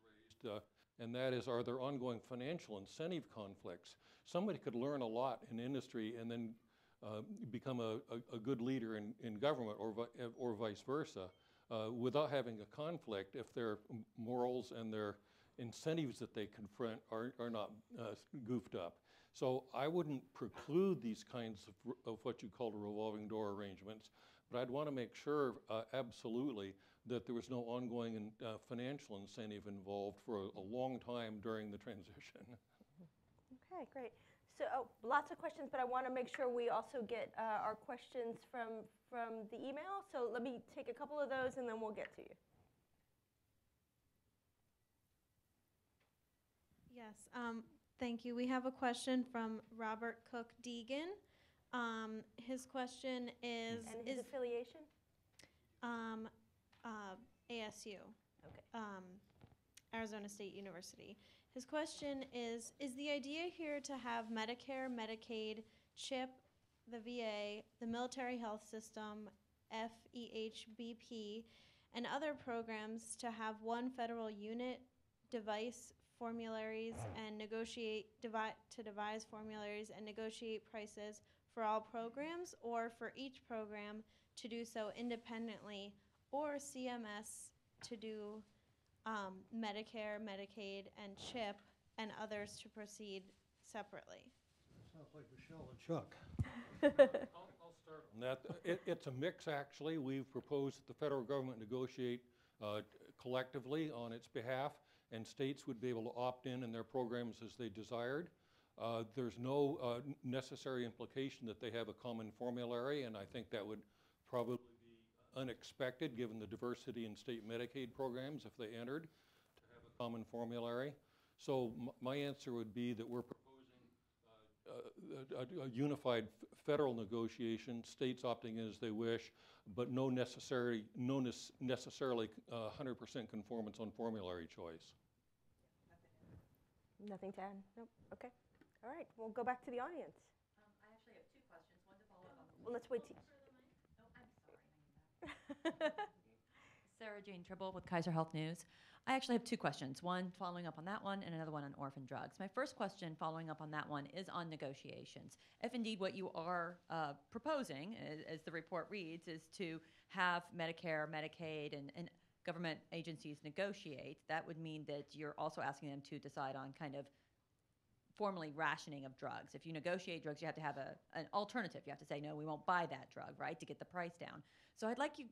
raised, and that is, are there ongoing financial incentive conflicts? Somebody could learn a lot in industry and then become a good leader in government or vice versa without having a conflict if their morals and their incentives that they confront are not goofed up. So I wouldn't preclude these kinds of what you call revolving door arrangements, but I'd want to make sure absolutely that there was no ongoing financial incentive involved for a long time during the transition. Okay, great. So lots of questions, but I want to make sure we also get our questions from the email. So let me take a couple of those and then we'll get to you. Yes, thank you. We have a question from Robert Cook Deegan. His question is... And his affiliation? ASU. Okay. Arizona State University. His question is the idea here to have Medicare, Medicaid, CHIP, the VA, the military health system, FEHBP, and other programs to have one federal unit, device, formularies, and devise formularies and negotiate prices for all programs, or for each program to do so independently, or CMS to do Medicare, Medicaid, and CHIP, and others to proceed separately. Sounds like Michelle and Chuck. I'll start on that. It's a mix, actually. We've proposed that the federal government negotiate collectively on its behalf, and states would be able to opt in their programs as they desired. There's no necessary implication that they have a common formulary, and I think that would probably be unexpected given the diversity in state Medicaid programs if they entered to have a common formulary. So my answer would be that we're proposing a unified federal negotiation, states opting in as they wish, but no necessarily 100% conformance on formulary choice. Nothing to add? Nope. Okay. All right. We'll go back to the audience. I actually have two questions. One to follow up on. Well, let's wait. Oh, I'm sorry. Sarah Jane Tribble with Kaiser Health News. I actually have two questions. One following up on that one and another one on orphan drugs. My first question following up on that one is on negotiations. If indeed what you are proposing, as the report reads, is to have Medicare, Medicaid, and government agencies negotiate, that would mean that you're also asking them to decide on kind of formally rationing of drugs. If you negotiate drugs, you have to have an alternative. You have to say, no, we won't buy that drug, right, to get the price down. So I'd like you,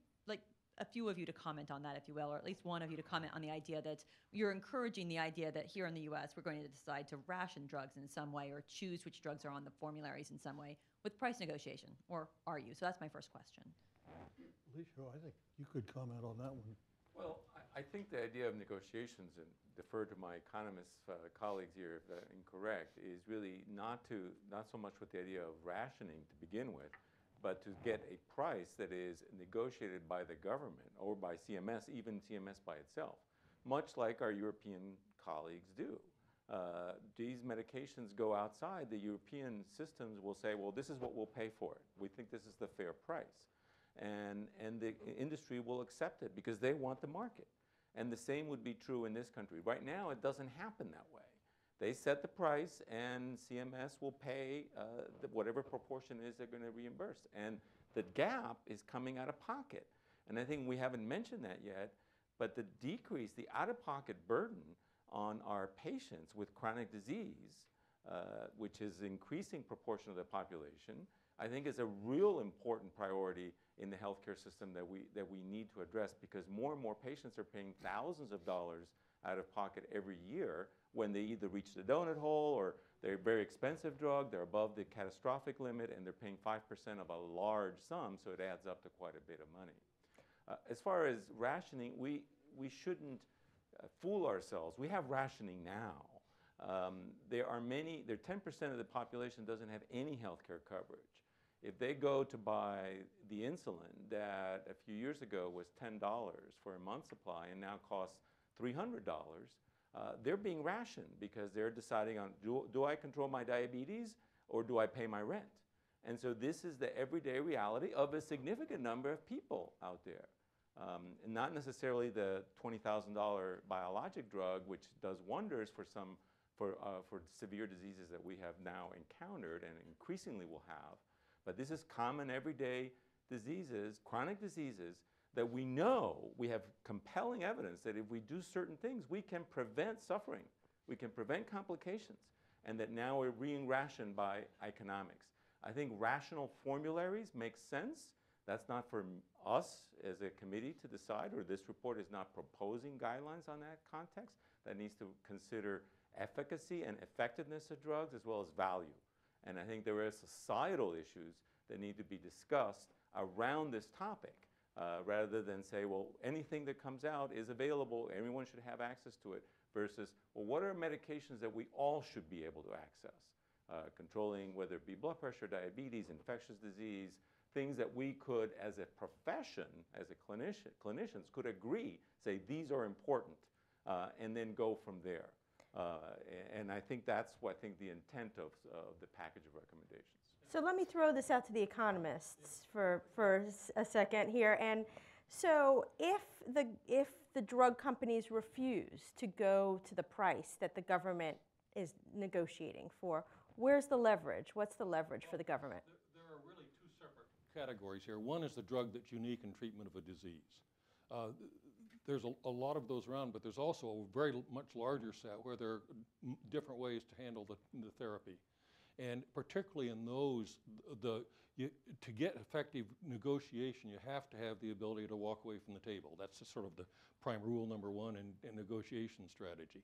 a few of you to comment on that, if you will, or at least one of you to comment on the idea that you're encouraging the idea that here in the US, we're going to decide to ration drugs in some way or choose which drugs are on the formularies in some way with price negotiation, or are you? So that's my first question. Eliseo, I think you could comment on that one. Well, I think the idea of negotiations, and defer to my economist colleagues here if that's incorrect, is really not so much with the idea of rationing to begin with, but to get a price that is negotiated by the government or by CMS, even CMS by itself, much like our European colleagues do. These medications go outside. The European systems will say, well, this is what we'll pay for it. We think this is the fair price. And the industry will accept it because they want the market. And the same would be true in this country. Right now, it doesn't happen that way. They set the price, and CMS will pay whatever proportion it is they're going to reimburse. And the gap is coming out of pocket. And I think we haven't mentioned that yet, but the decrease, the out-of-pocket burden on our patients with chronic disease, which is increasing proportion of the population, I think is a real important priority in the healthcare system that we need to address, because more and more patients are paying thousands of dollars out of pocket every year when they either reach the donut hole or they're a very expensive drug, they're above the catastrophic limit, and they're paying 5% of a large sum, so it adds up to quite a bit of money. As far as rationing, we shouldn't fool ourselves. We have rationing now. There are 10% of the population doesn't have any healthcare coverage. If they go to buy the insulin that a few years ago was $10 for a month's supply and now costs $300, they're being rationed because they're deciding on, do I control my diabetes or do I pay my rent? And so this is the everyday reality of a significant number of people out there. And not necessarily the $20,000 biologic drug, which does wonders for severe diseases that we have now encountered and increasingly will have. But this is common everyday diseases, chronic diseases, that we know, we have compelling evidence that if we do certain things, we can prevent suffering, we can prevent complications, and that now we're being rationed by economics. I think rational formularies make sense. That's not for us as a committee to decide, or this report is not proposing guidelines on that context. That needs to consider efficacy and effectiveness of drugs as well as value. And I think there are societal issues that need to be discussed around this topic rather than say, well, anything that comes out is available, everyone should have access to it, versus, well, what are medications that we all should be able to access? Controlling whether it be blood pressure, diabetes, infectious disease, things that we could, as a profession, as a clinicians could agree, say these are important, and then go from there. And I think that's what I think the intent of the package of recommendations. So let me throw this out to the economists for a second here. And so if the drug companies refuse to go to the price that the government is negotiating for, where's the leverage? What's the leverage for the government? There are really two separate categories here. One is the drug that's unique in treatment of a disease. There's a lot of those around, but there's also a very much larger set where there are different ways to handle the therapy. And particularly in those, to get effective negotiation, you have to have the ability to walk away from the table. That's the, sort of the prime rule number one in negotiation strategy.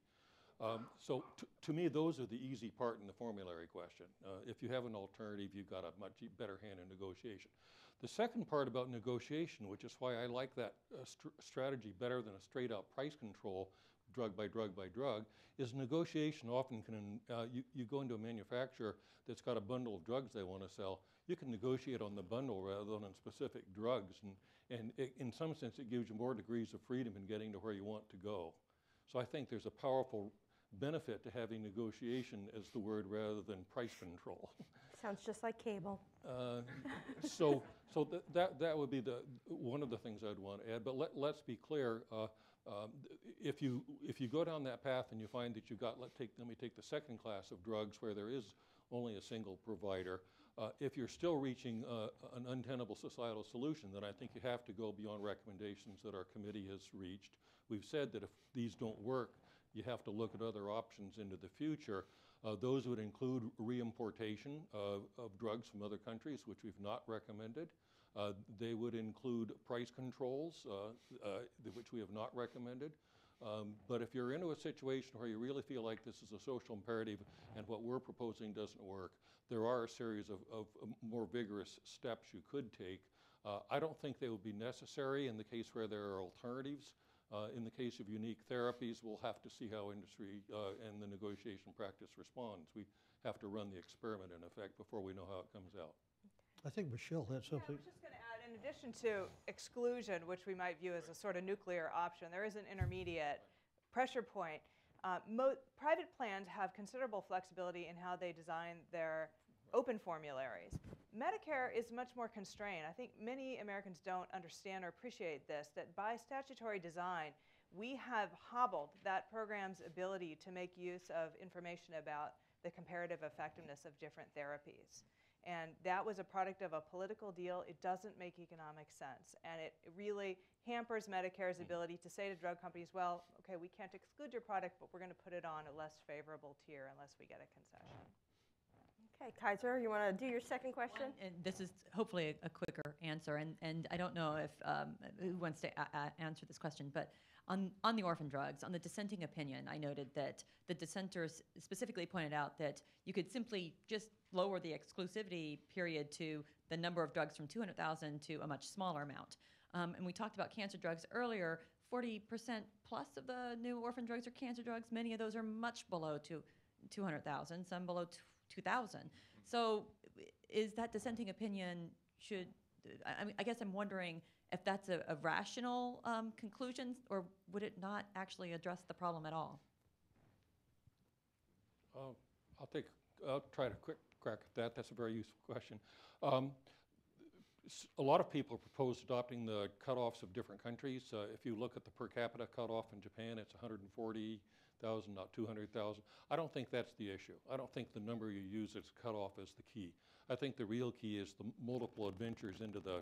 So to me, those are the easy part in the formulary question. If you have an alternative, you've got a much better hand in negotiation. The second part about negotiation, which is why I like that strategy better than a straight-out price control, drug by drug by drug, is negotiation often can, you go into a manufacturer that's got a bundle of drugs they want to sell, you can negotiate on the bundle rather than on specific drugs. And it, in some sense, it gives you more degrees of freedom in getting to where you want to go. So I think there's a powerful benefit to having negotiation as the word rather than price control. Sounds just like cable. So that would be one of the things I'd want to add. But let's be clear. If you go down that path and you find that you've got, let me take the second class of drugs where there is only a single provider, if you're still reaching an untenable societal solution, then I think you have to go beyond recommendations that our committee has reached. We've said that if these don't work, you have to look at other options into the future. Those would include reimportation of drugs from other countries, which we've not recommended. They would include price controls, which we have not recommended. But if you're into a situation where you really feel like this is a social imperative and what we're proposing doesn't work, there are a series of more vigorous steps you could take. I don't think they would be necessary in the case where there are alternatives. In the case of unique therapies, we'll have to see how industry and the negotiation practice responds. We have to run the experiment, in effect, before we know how it comes out. I think Michelle had something. Yeah, I was just going to add, in addition to exclusion, which we might view as a sort of nuclear option, there is an intermediate pressure point. Private plans have considerable flexibility in how they design their open formularies. Medicare is much more constrained. I think many Americans don't understand or appreciate this, that by statutory design, we have hobbled that program's ability to make use of information about the comparative effectiveness of different therapies. And that was a product of a political deal. It doesn't make economic sense. And it really hampers Medicare's ability to say to drug companies, well, OK, we can't exclude your product, but we're going to put it on a less favorable tier unless we get a concession. OK, Kaiser, you want to do your second question? And this is hopefully a quicker answer. And I don't know if who wants to answer this question, but on the orphan drugs, on the dissenting opinion, I noted that the dissenters specifically pointed out that you could simply just lower the exclusivity period to the number of drugs from 200,000 to a much smaller amount. And we talked about cancer drugs earlier. 40% plus of the new orphan drugs are cancer drugs. Many of those are much below 200,000, some below 2,000. So is that dissenting opinion should, I guess I'm wondering if that's a rational conclusion, or would it not actually address the problem at all? I'll try to quick crack at that. That's a very useful question. A lot of people propose adopting the cutoffs of different countries. If you look at the per capita cutoff in Japan, it's 140,000, not 200,000. I don't think that's the issue. I don't think the number you use as cutoff is the key. I think the real key is the multiple adventures into the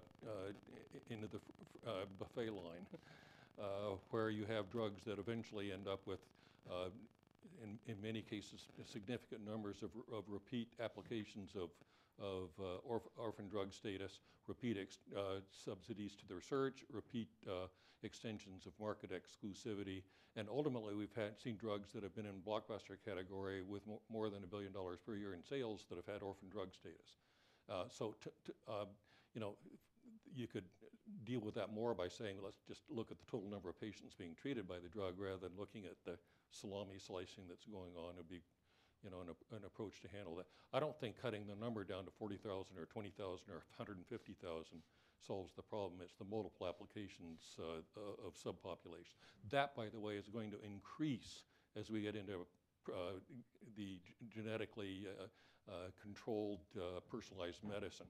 buffet line, where you have drugs that eventually end up with in many cases, significant numbers of repeat applications of orphan drug status, repeat subsidies to the research, repeat extensions of market exclusivity, and ultimately we've seen drugs that have been in blockbuster category with more than $1 billion per year in sales that have had orphan drug status. You could deal with that more by saying, let's just look at the total number of patients being treated by the drug rather than looking at the salami slicing that's going on. It would be, an approach to handle that. I don't think cutting the number down to 40,000 or 20,000 or 150,000 solves the problem. It's the multiple applications of subpopulations. That, by the way, is going to increase as we get into the genetically controlled personalized medicine.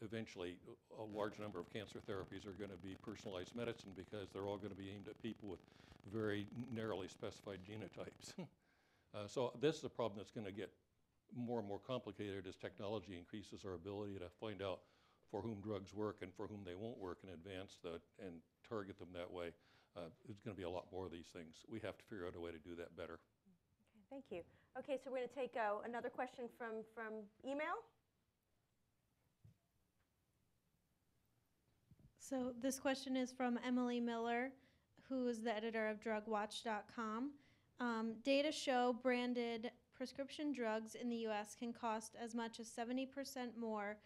Eventually a large number of cancer therapies are going to be personalized medicine because they're all going to be aimed at people with very narrowly specified genotypes. So this is a problem that's going to get more and more complicated as technology increases our ability to find out for whom drugs work and for whom they won't work and advance that and target them that way. There's going to be a lot more of these things. We have to figure out a way to do that better. Okay, thank you. Okay, so we're going to take another question from email. So this question is from Emily Miller, who is the editor of DrugWatch.com. Data show branded prescription drugs in the US can cost as much as 70% more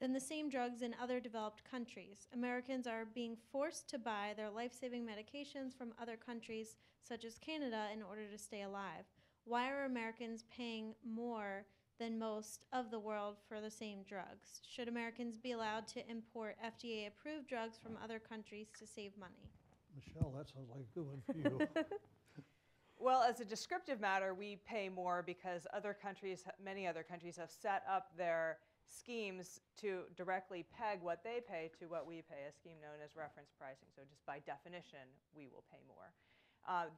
than the same drugs in other developed countries. Americans are being forced to buy their life-saving medications from other countries, such as Canada, in order to stay alive. Why are Americans paying more than most of the world for the same drugs? Should Americans be allowed to import FDA-approved drugs from other countries to save money? Michelle, that sounds like a good one for you. Well, as a descriptive matter, we pay more because other countries, many other countries, have set up their schemes to directly peg what they pay to what we pay, a scheme known as reference pricing. So just by definition, we will pay more.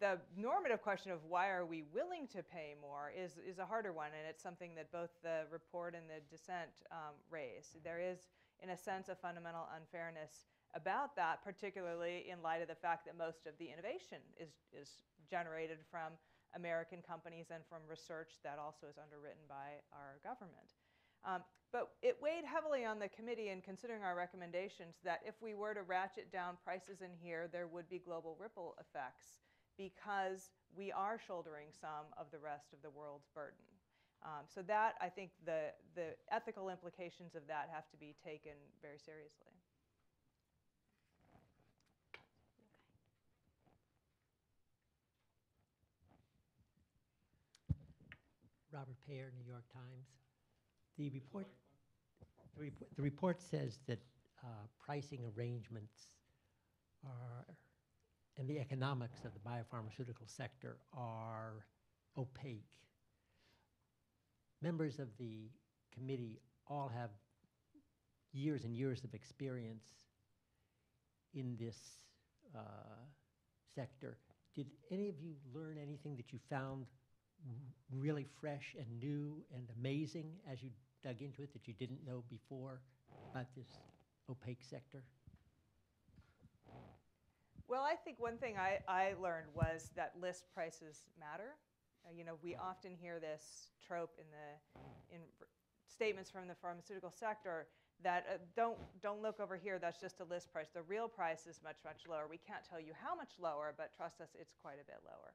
The normative question of why are we willing to pay more is a harder one, and it's something that both the report and the dissent raise. There is, in a sense, a fundamental unfairness about that, particularly in light of the fact that most of the innovation is generated from American companies and from research that also is underwritten by our government. But it weighed heavily on the committee in considering our recommendations that if we were to ratchet down prices in here, there would be global ripple effects because we are shouldering some of the rest of the world's burden. So that, I think, the ethical implications of that have to be taken very seriously. Robert Payer, New York Times. The report says that pricing arrangements are, and the economics of the biopharmaceutical sector are opaque. Members of the committee all have years and years of experience in this sector. Did any of you learn anything that you found really fresh and new and amazing as you dug into it that you didn't know before about this opaque sector? Well, I think one thing I learned was that list prices matter. You know, we often hear this trope in statements from the pharmaceutical sector that don't look over here, that's just a list price. The real price is much, much lower. We can't tell you how much lower, but trust us, it's quite a bit lower.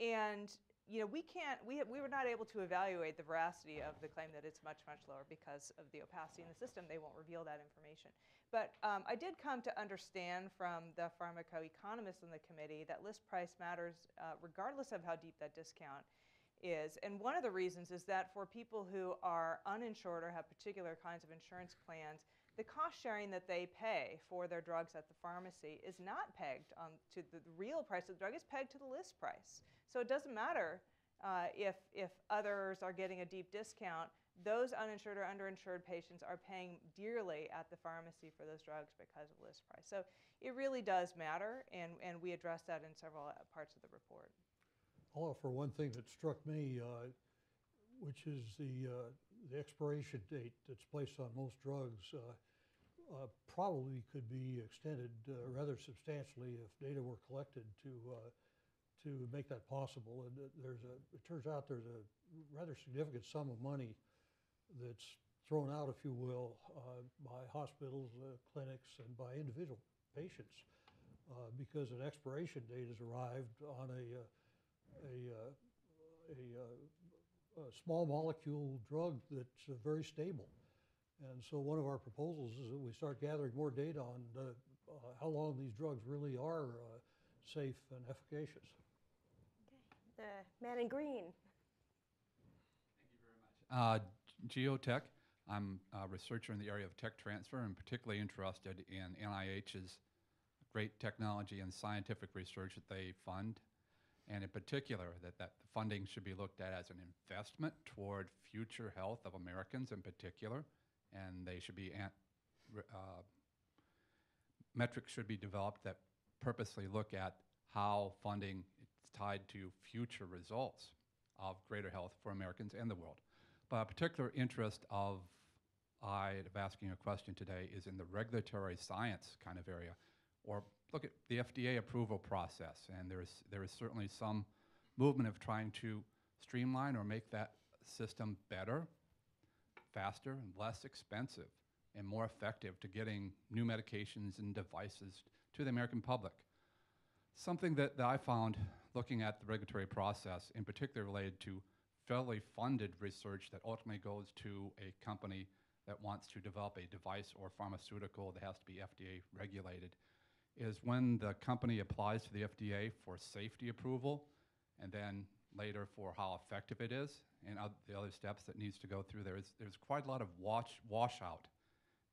And you know, we were not able to evaluate the veracity of the claim that it's much, much lower because of the opacity in the system. They won't reveal that information. But I did come to understand from the pharmacoeconomists on the committee that list price matters regardless of how deep that discount is. And one of the reasons is that for people who are uninsured or have particular kinds of insurance plans, the cost sharing that they pay for their drugs at the pharmacy is not pegged to the real price of the drug, it's pegged to the list price. So it doesn't matter if others are getting a deep discount, those uninsured or underinsured patients are paying dearly at the pharmacy for those drugs because of list price. So it really does matter, and we addressed that in several parts of the report. I'll offer one thing that struck me, which is the expiration date that's placed on most drugs probably could be extended rather substantially if data were collected to make that possible. And it turns out there's a rather significant sum of money that's thrown out, if you will, by hospitals, clinics, and by individual patients because an expiration date has arrived on a small molecule drug that's very stable. And so one of our proposals is that we start gathering more data on how long these drugs really are safe and efficacious. Okay, the man in green. Thank you very much. Geotech. I'm a researcher in the area of tech transfer and particularly interested in NIH's great technology and scientific research that they fund. And in particular, that the funding should be looked at as an investment toward future health of Americans in particular, and they should be, metrics should be developed that purposely look at how funding is tied to future results of greater health for Americans and the world. But a particular interest of asking a question today is in the regulatory science kind of area, or look at the FDA approval process, and there is certainly some movement of trying to streamline or make that system better, faster, and less expensive, and more effective to getting new medications and devices to the American public. Something that I found looking at the regulatory process, in particular related to federally funded research that ultimately goes to a company that wants to develop a device or pharmaceutical that has to be FDA regulated, is when the company applies to the FDA for safety approval and then later for how effective it is and the other steps that needs to go through there. There's quite a lot of washout,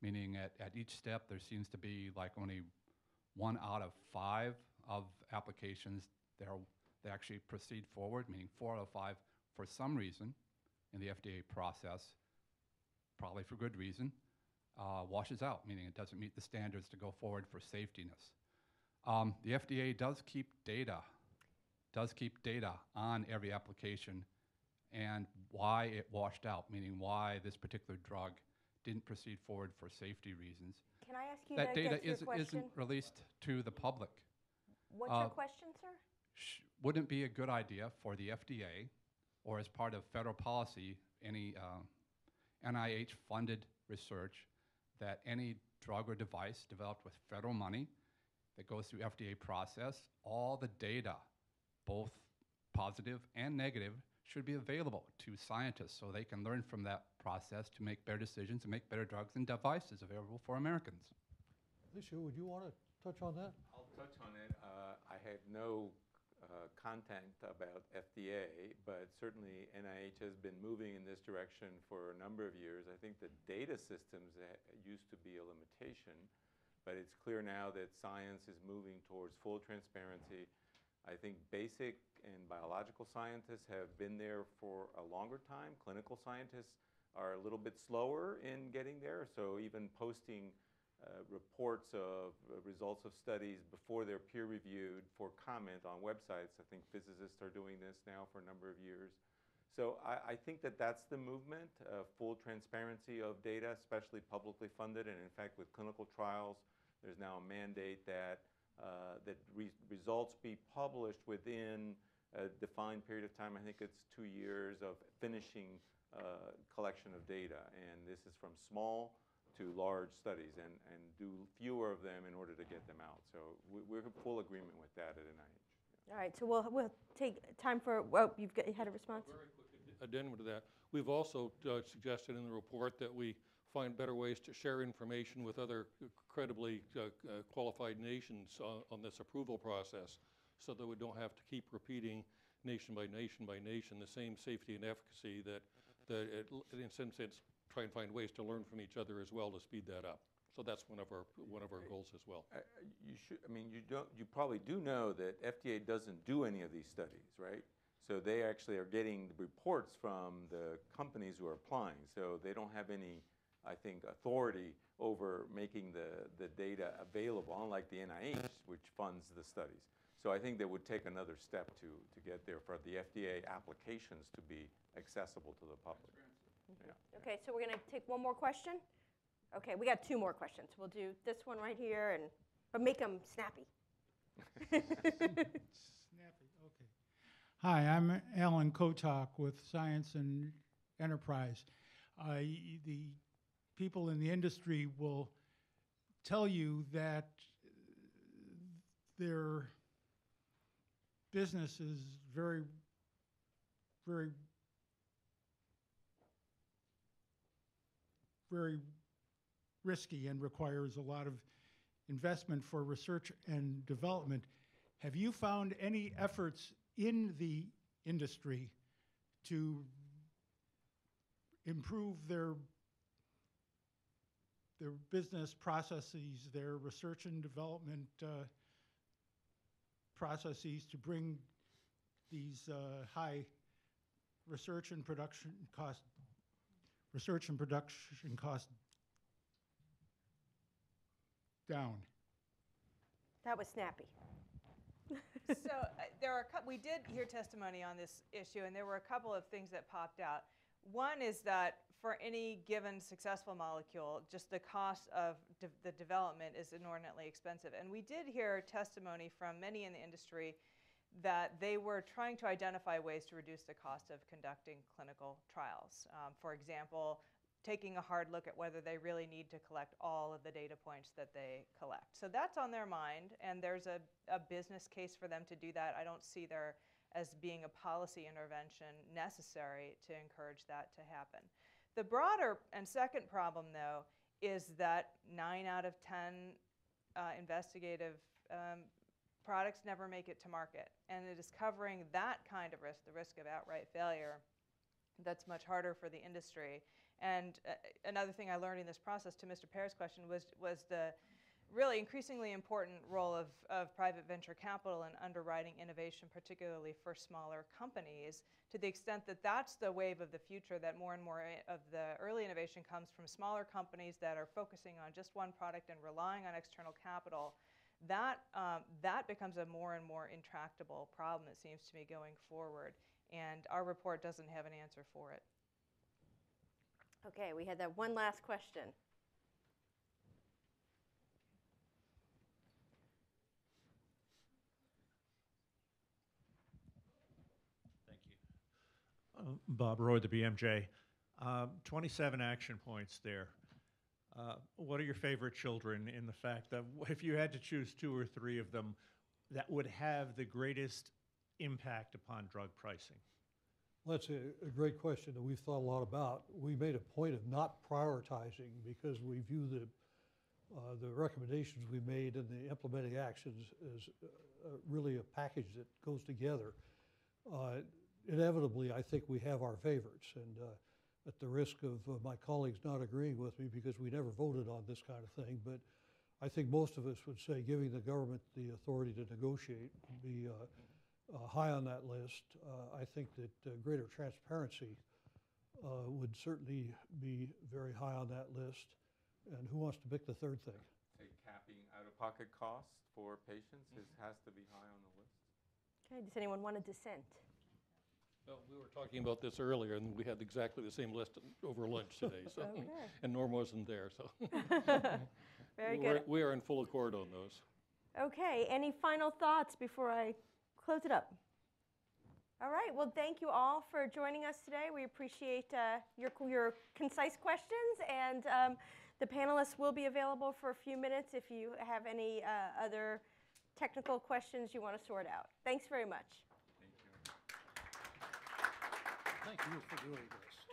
meaning at each step there seems to be like only 1 out of 5 of applications that actually proceed forward, meaning 4 out of 5 for some reason in the FDA process, probably for good reason, washes out, meaning it doesn't meet the standards to go forward for safetiness. The FDA does keep data on every application and why it washed out, meaning why this particular drug didn't proceed forward for safety reasons. Can I ask you that data isn't released to the public. What's your question, sir? wouldn't be a good idea for the FDA or as part of federal policy, any NIH-funded research, that any drug or device developed with federal money that goes through FDA process, all the data, both positive and negative, should be available to scientists so they can learn from that process to make better decisions and make better drugs and devices available for Americans. Eliseo, would you want to touch on that? I'll touch on it. I have no content about FDA, but certainly NIH has been moving in this direction for a number of years. I think the data systems used to be a limitation, but it's clear now that science is moving towards full transparency. I think basic and biological scientists have been there for a longer time. Clinical scientists are a little bit slower in getting there, so even posting reports of results of studies before they're peer-reviewed for comment on websites. I think physicists are doing this now for a number of years. So I think that that's the movement, full transparency of data, especially publicly funded. And in fact, with clinical trials, there's now a mandate that results be published within a defined period of time. I think it's 2 years of finishing collection of data. And this is from small to large studies, and do fewer of them in order to get them out. So we're in full agreement with that at NIH. Yeah. All right, so we'll take time for, well, you had a response? Very quickly, addendum to that. We've also suggested in the report that we find better ways to share information with other credibly qualified nations on this approval process so that we don't have to keep repeating nation by nation by nation the same safety and efficacy that, in some sense, try and find ways to learn from each other as well to speed that up. So that's one of our goals as well. You should. I mean, you probably do know that FDA doesn't do any of these studies, right? So they actually are getting the reports from the companies who are applying. So they don't have any, I think, authority over making the data available, unlike the NIH, which funds the studies. So I think that would take another step to get there for the FDA applications to be accessible to the public. Yeah. Okay, so we're going to take one more question. Okay, we got two more questions. We'll do this one right here, and but make them snappy. Snappy, okay. Hi, I'm Alan Kotok with Science and Enterprise. The people in the industry will tell you that their business is very, very very risky and requires a lot of investment for research and development. Have you found any efforts in the industry to improve their business processes, their research and development processes to bring these high research and production costs down? That was snappy. So there are we did hear testimony on this issue, and there were a couple of things that popped out. One is that for any given successful molecule, just the cost of the development is inordinately expensive. And we did hear testimony from many in the industry that they were trying to identify ways to reduce the cost of conducting clinical trials. For example, taking a hard look at whether they really need to collect all of the data points that they collect. So that's on their mind, and there's a business case for them to do that. I don't see there as being a policy intervention necessary to encourage that to happen. The broader and second problem, though, is that 9 out of 10 investigative products never make it to market, and it is covering that kind of risk, the risk of outright failure, that's much harder for the industry. And another thing I learned in this process, to Mr. Perez's question, was the really increasingly important role of private venture capital in underwriting innovation, particularly for smaller companies, to the extent that that's the wave of the future, that more and more of the early innovation comes from smaller companies that are focusing on just one product and relying on external capital. That becomes a more and more intractable problem, it seems to me, going forward. And our report doesn't have an answer for it. OK, we had that one last question. Bob Roy, the BMJ. 27 action points there. What are your favorite children in the fact that if you had to choose two or three of them that would have the greatest impact upon drug pricing? Well, that's a great question that we've thought a lot about. We made a point of not prioritizing because we view the recommendations we made and the implementing actions as really a package that goes together. Inevitably, I think we have our favorites, and at the risk of my colleagues not agreeing with me because we never voted on this kind of thing, but I think most of us would say giving the government the authority to negotiate would be high on that list. I think that greater transparency would certainly be very high on that list. And who wants to pick the third thing? Capping out-of-pocket costs for patients has to be high on the list. Okay, does anyone want to dissent? Well, we were talking about this earlier, and we had exactly the same list over lunch today. So, okay. And Norm wasn't there, so. Very good. We are in full accord on those. Okay, any final thoughts before I close it up? All right, well, thank you all for joining us today. We appreciate your concise questions, and the panelists will be available for a few minutes if you have any other technical questions you want to sort out. Thanks very much. Thank you for doing this.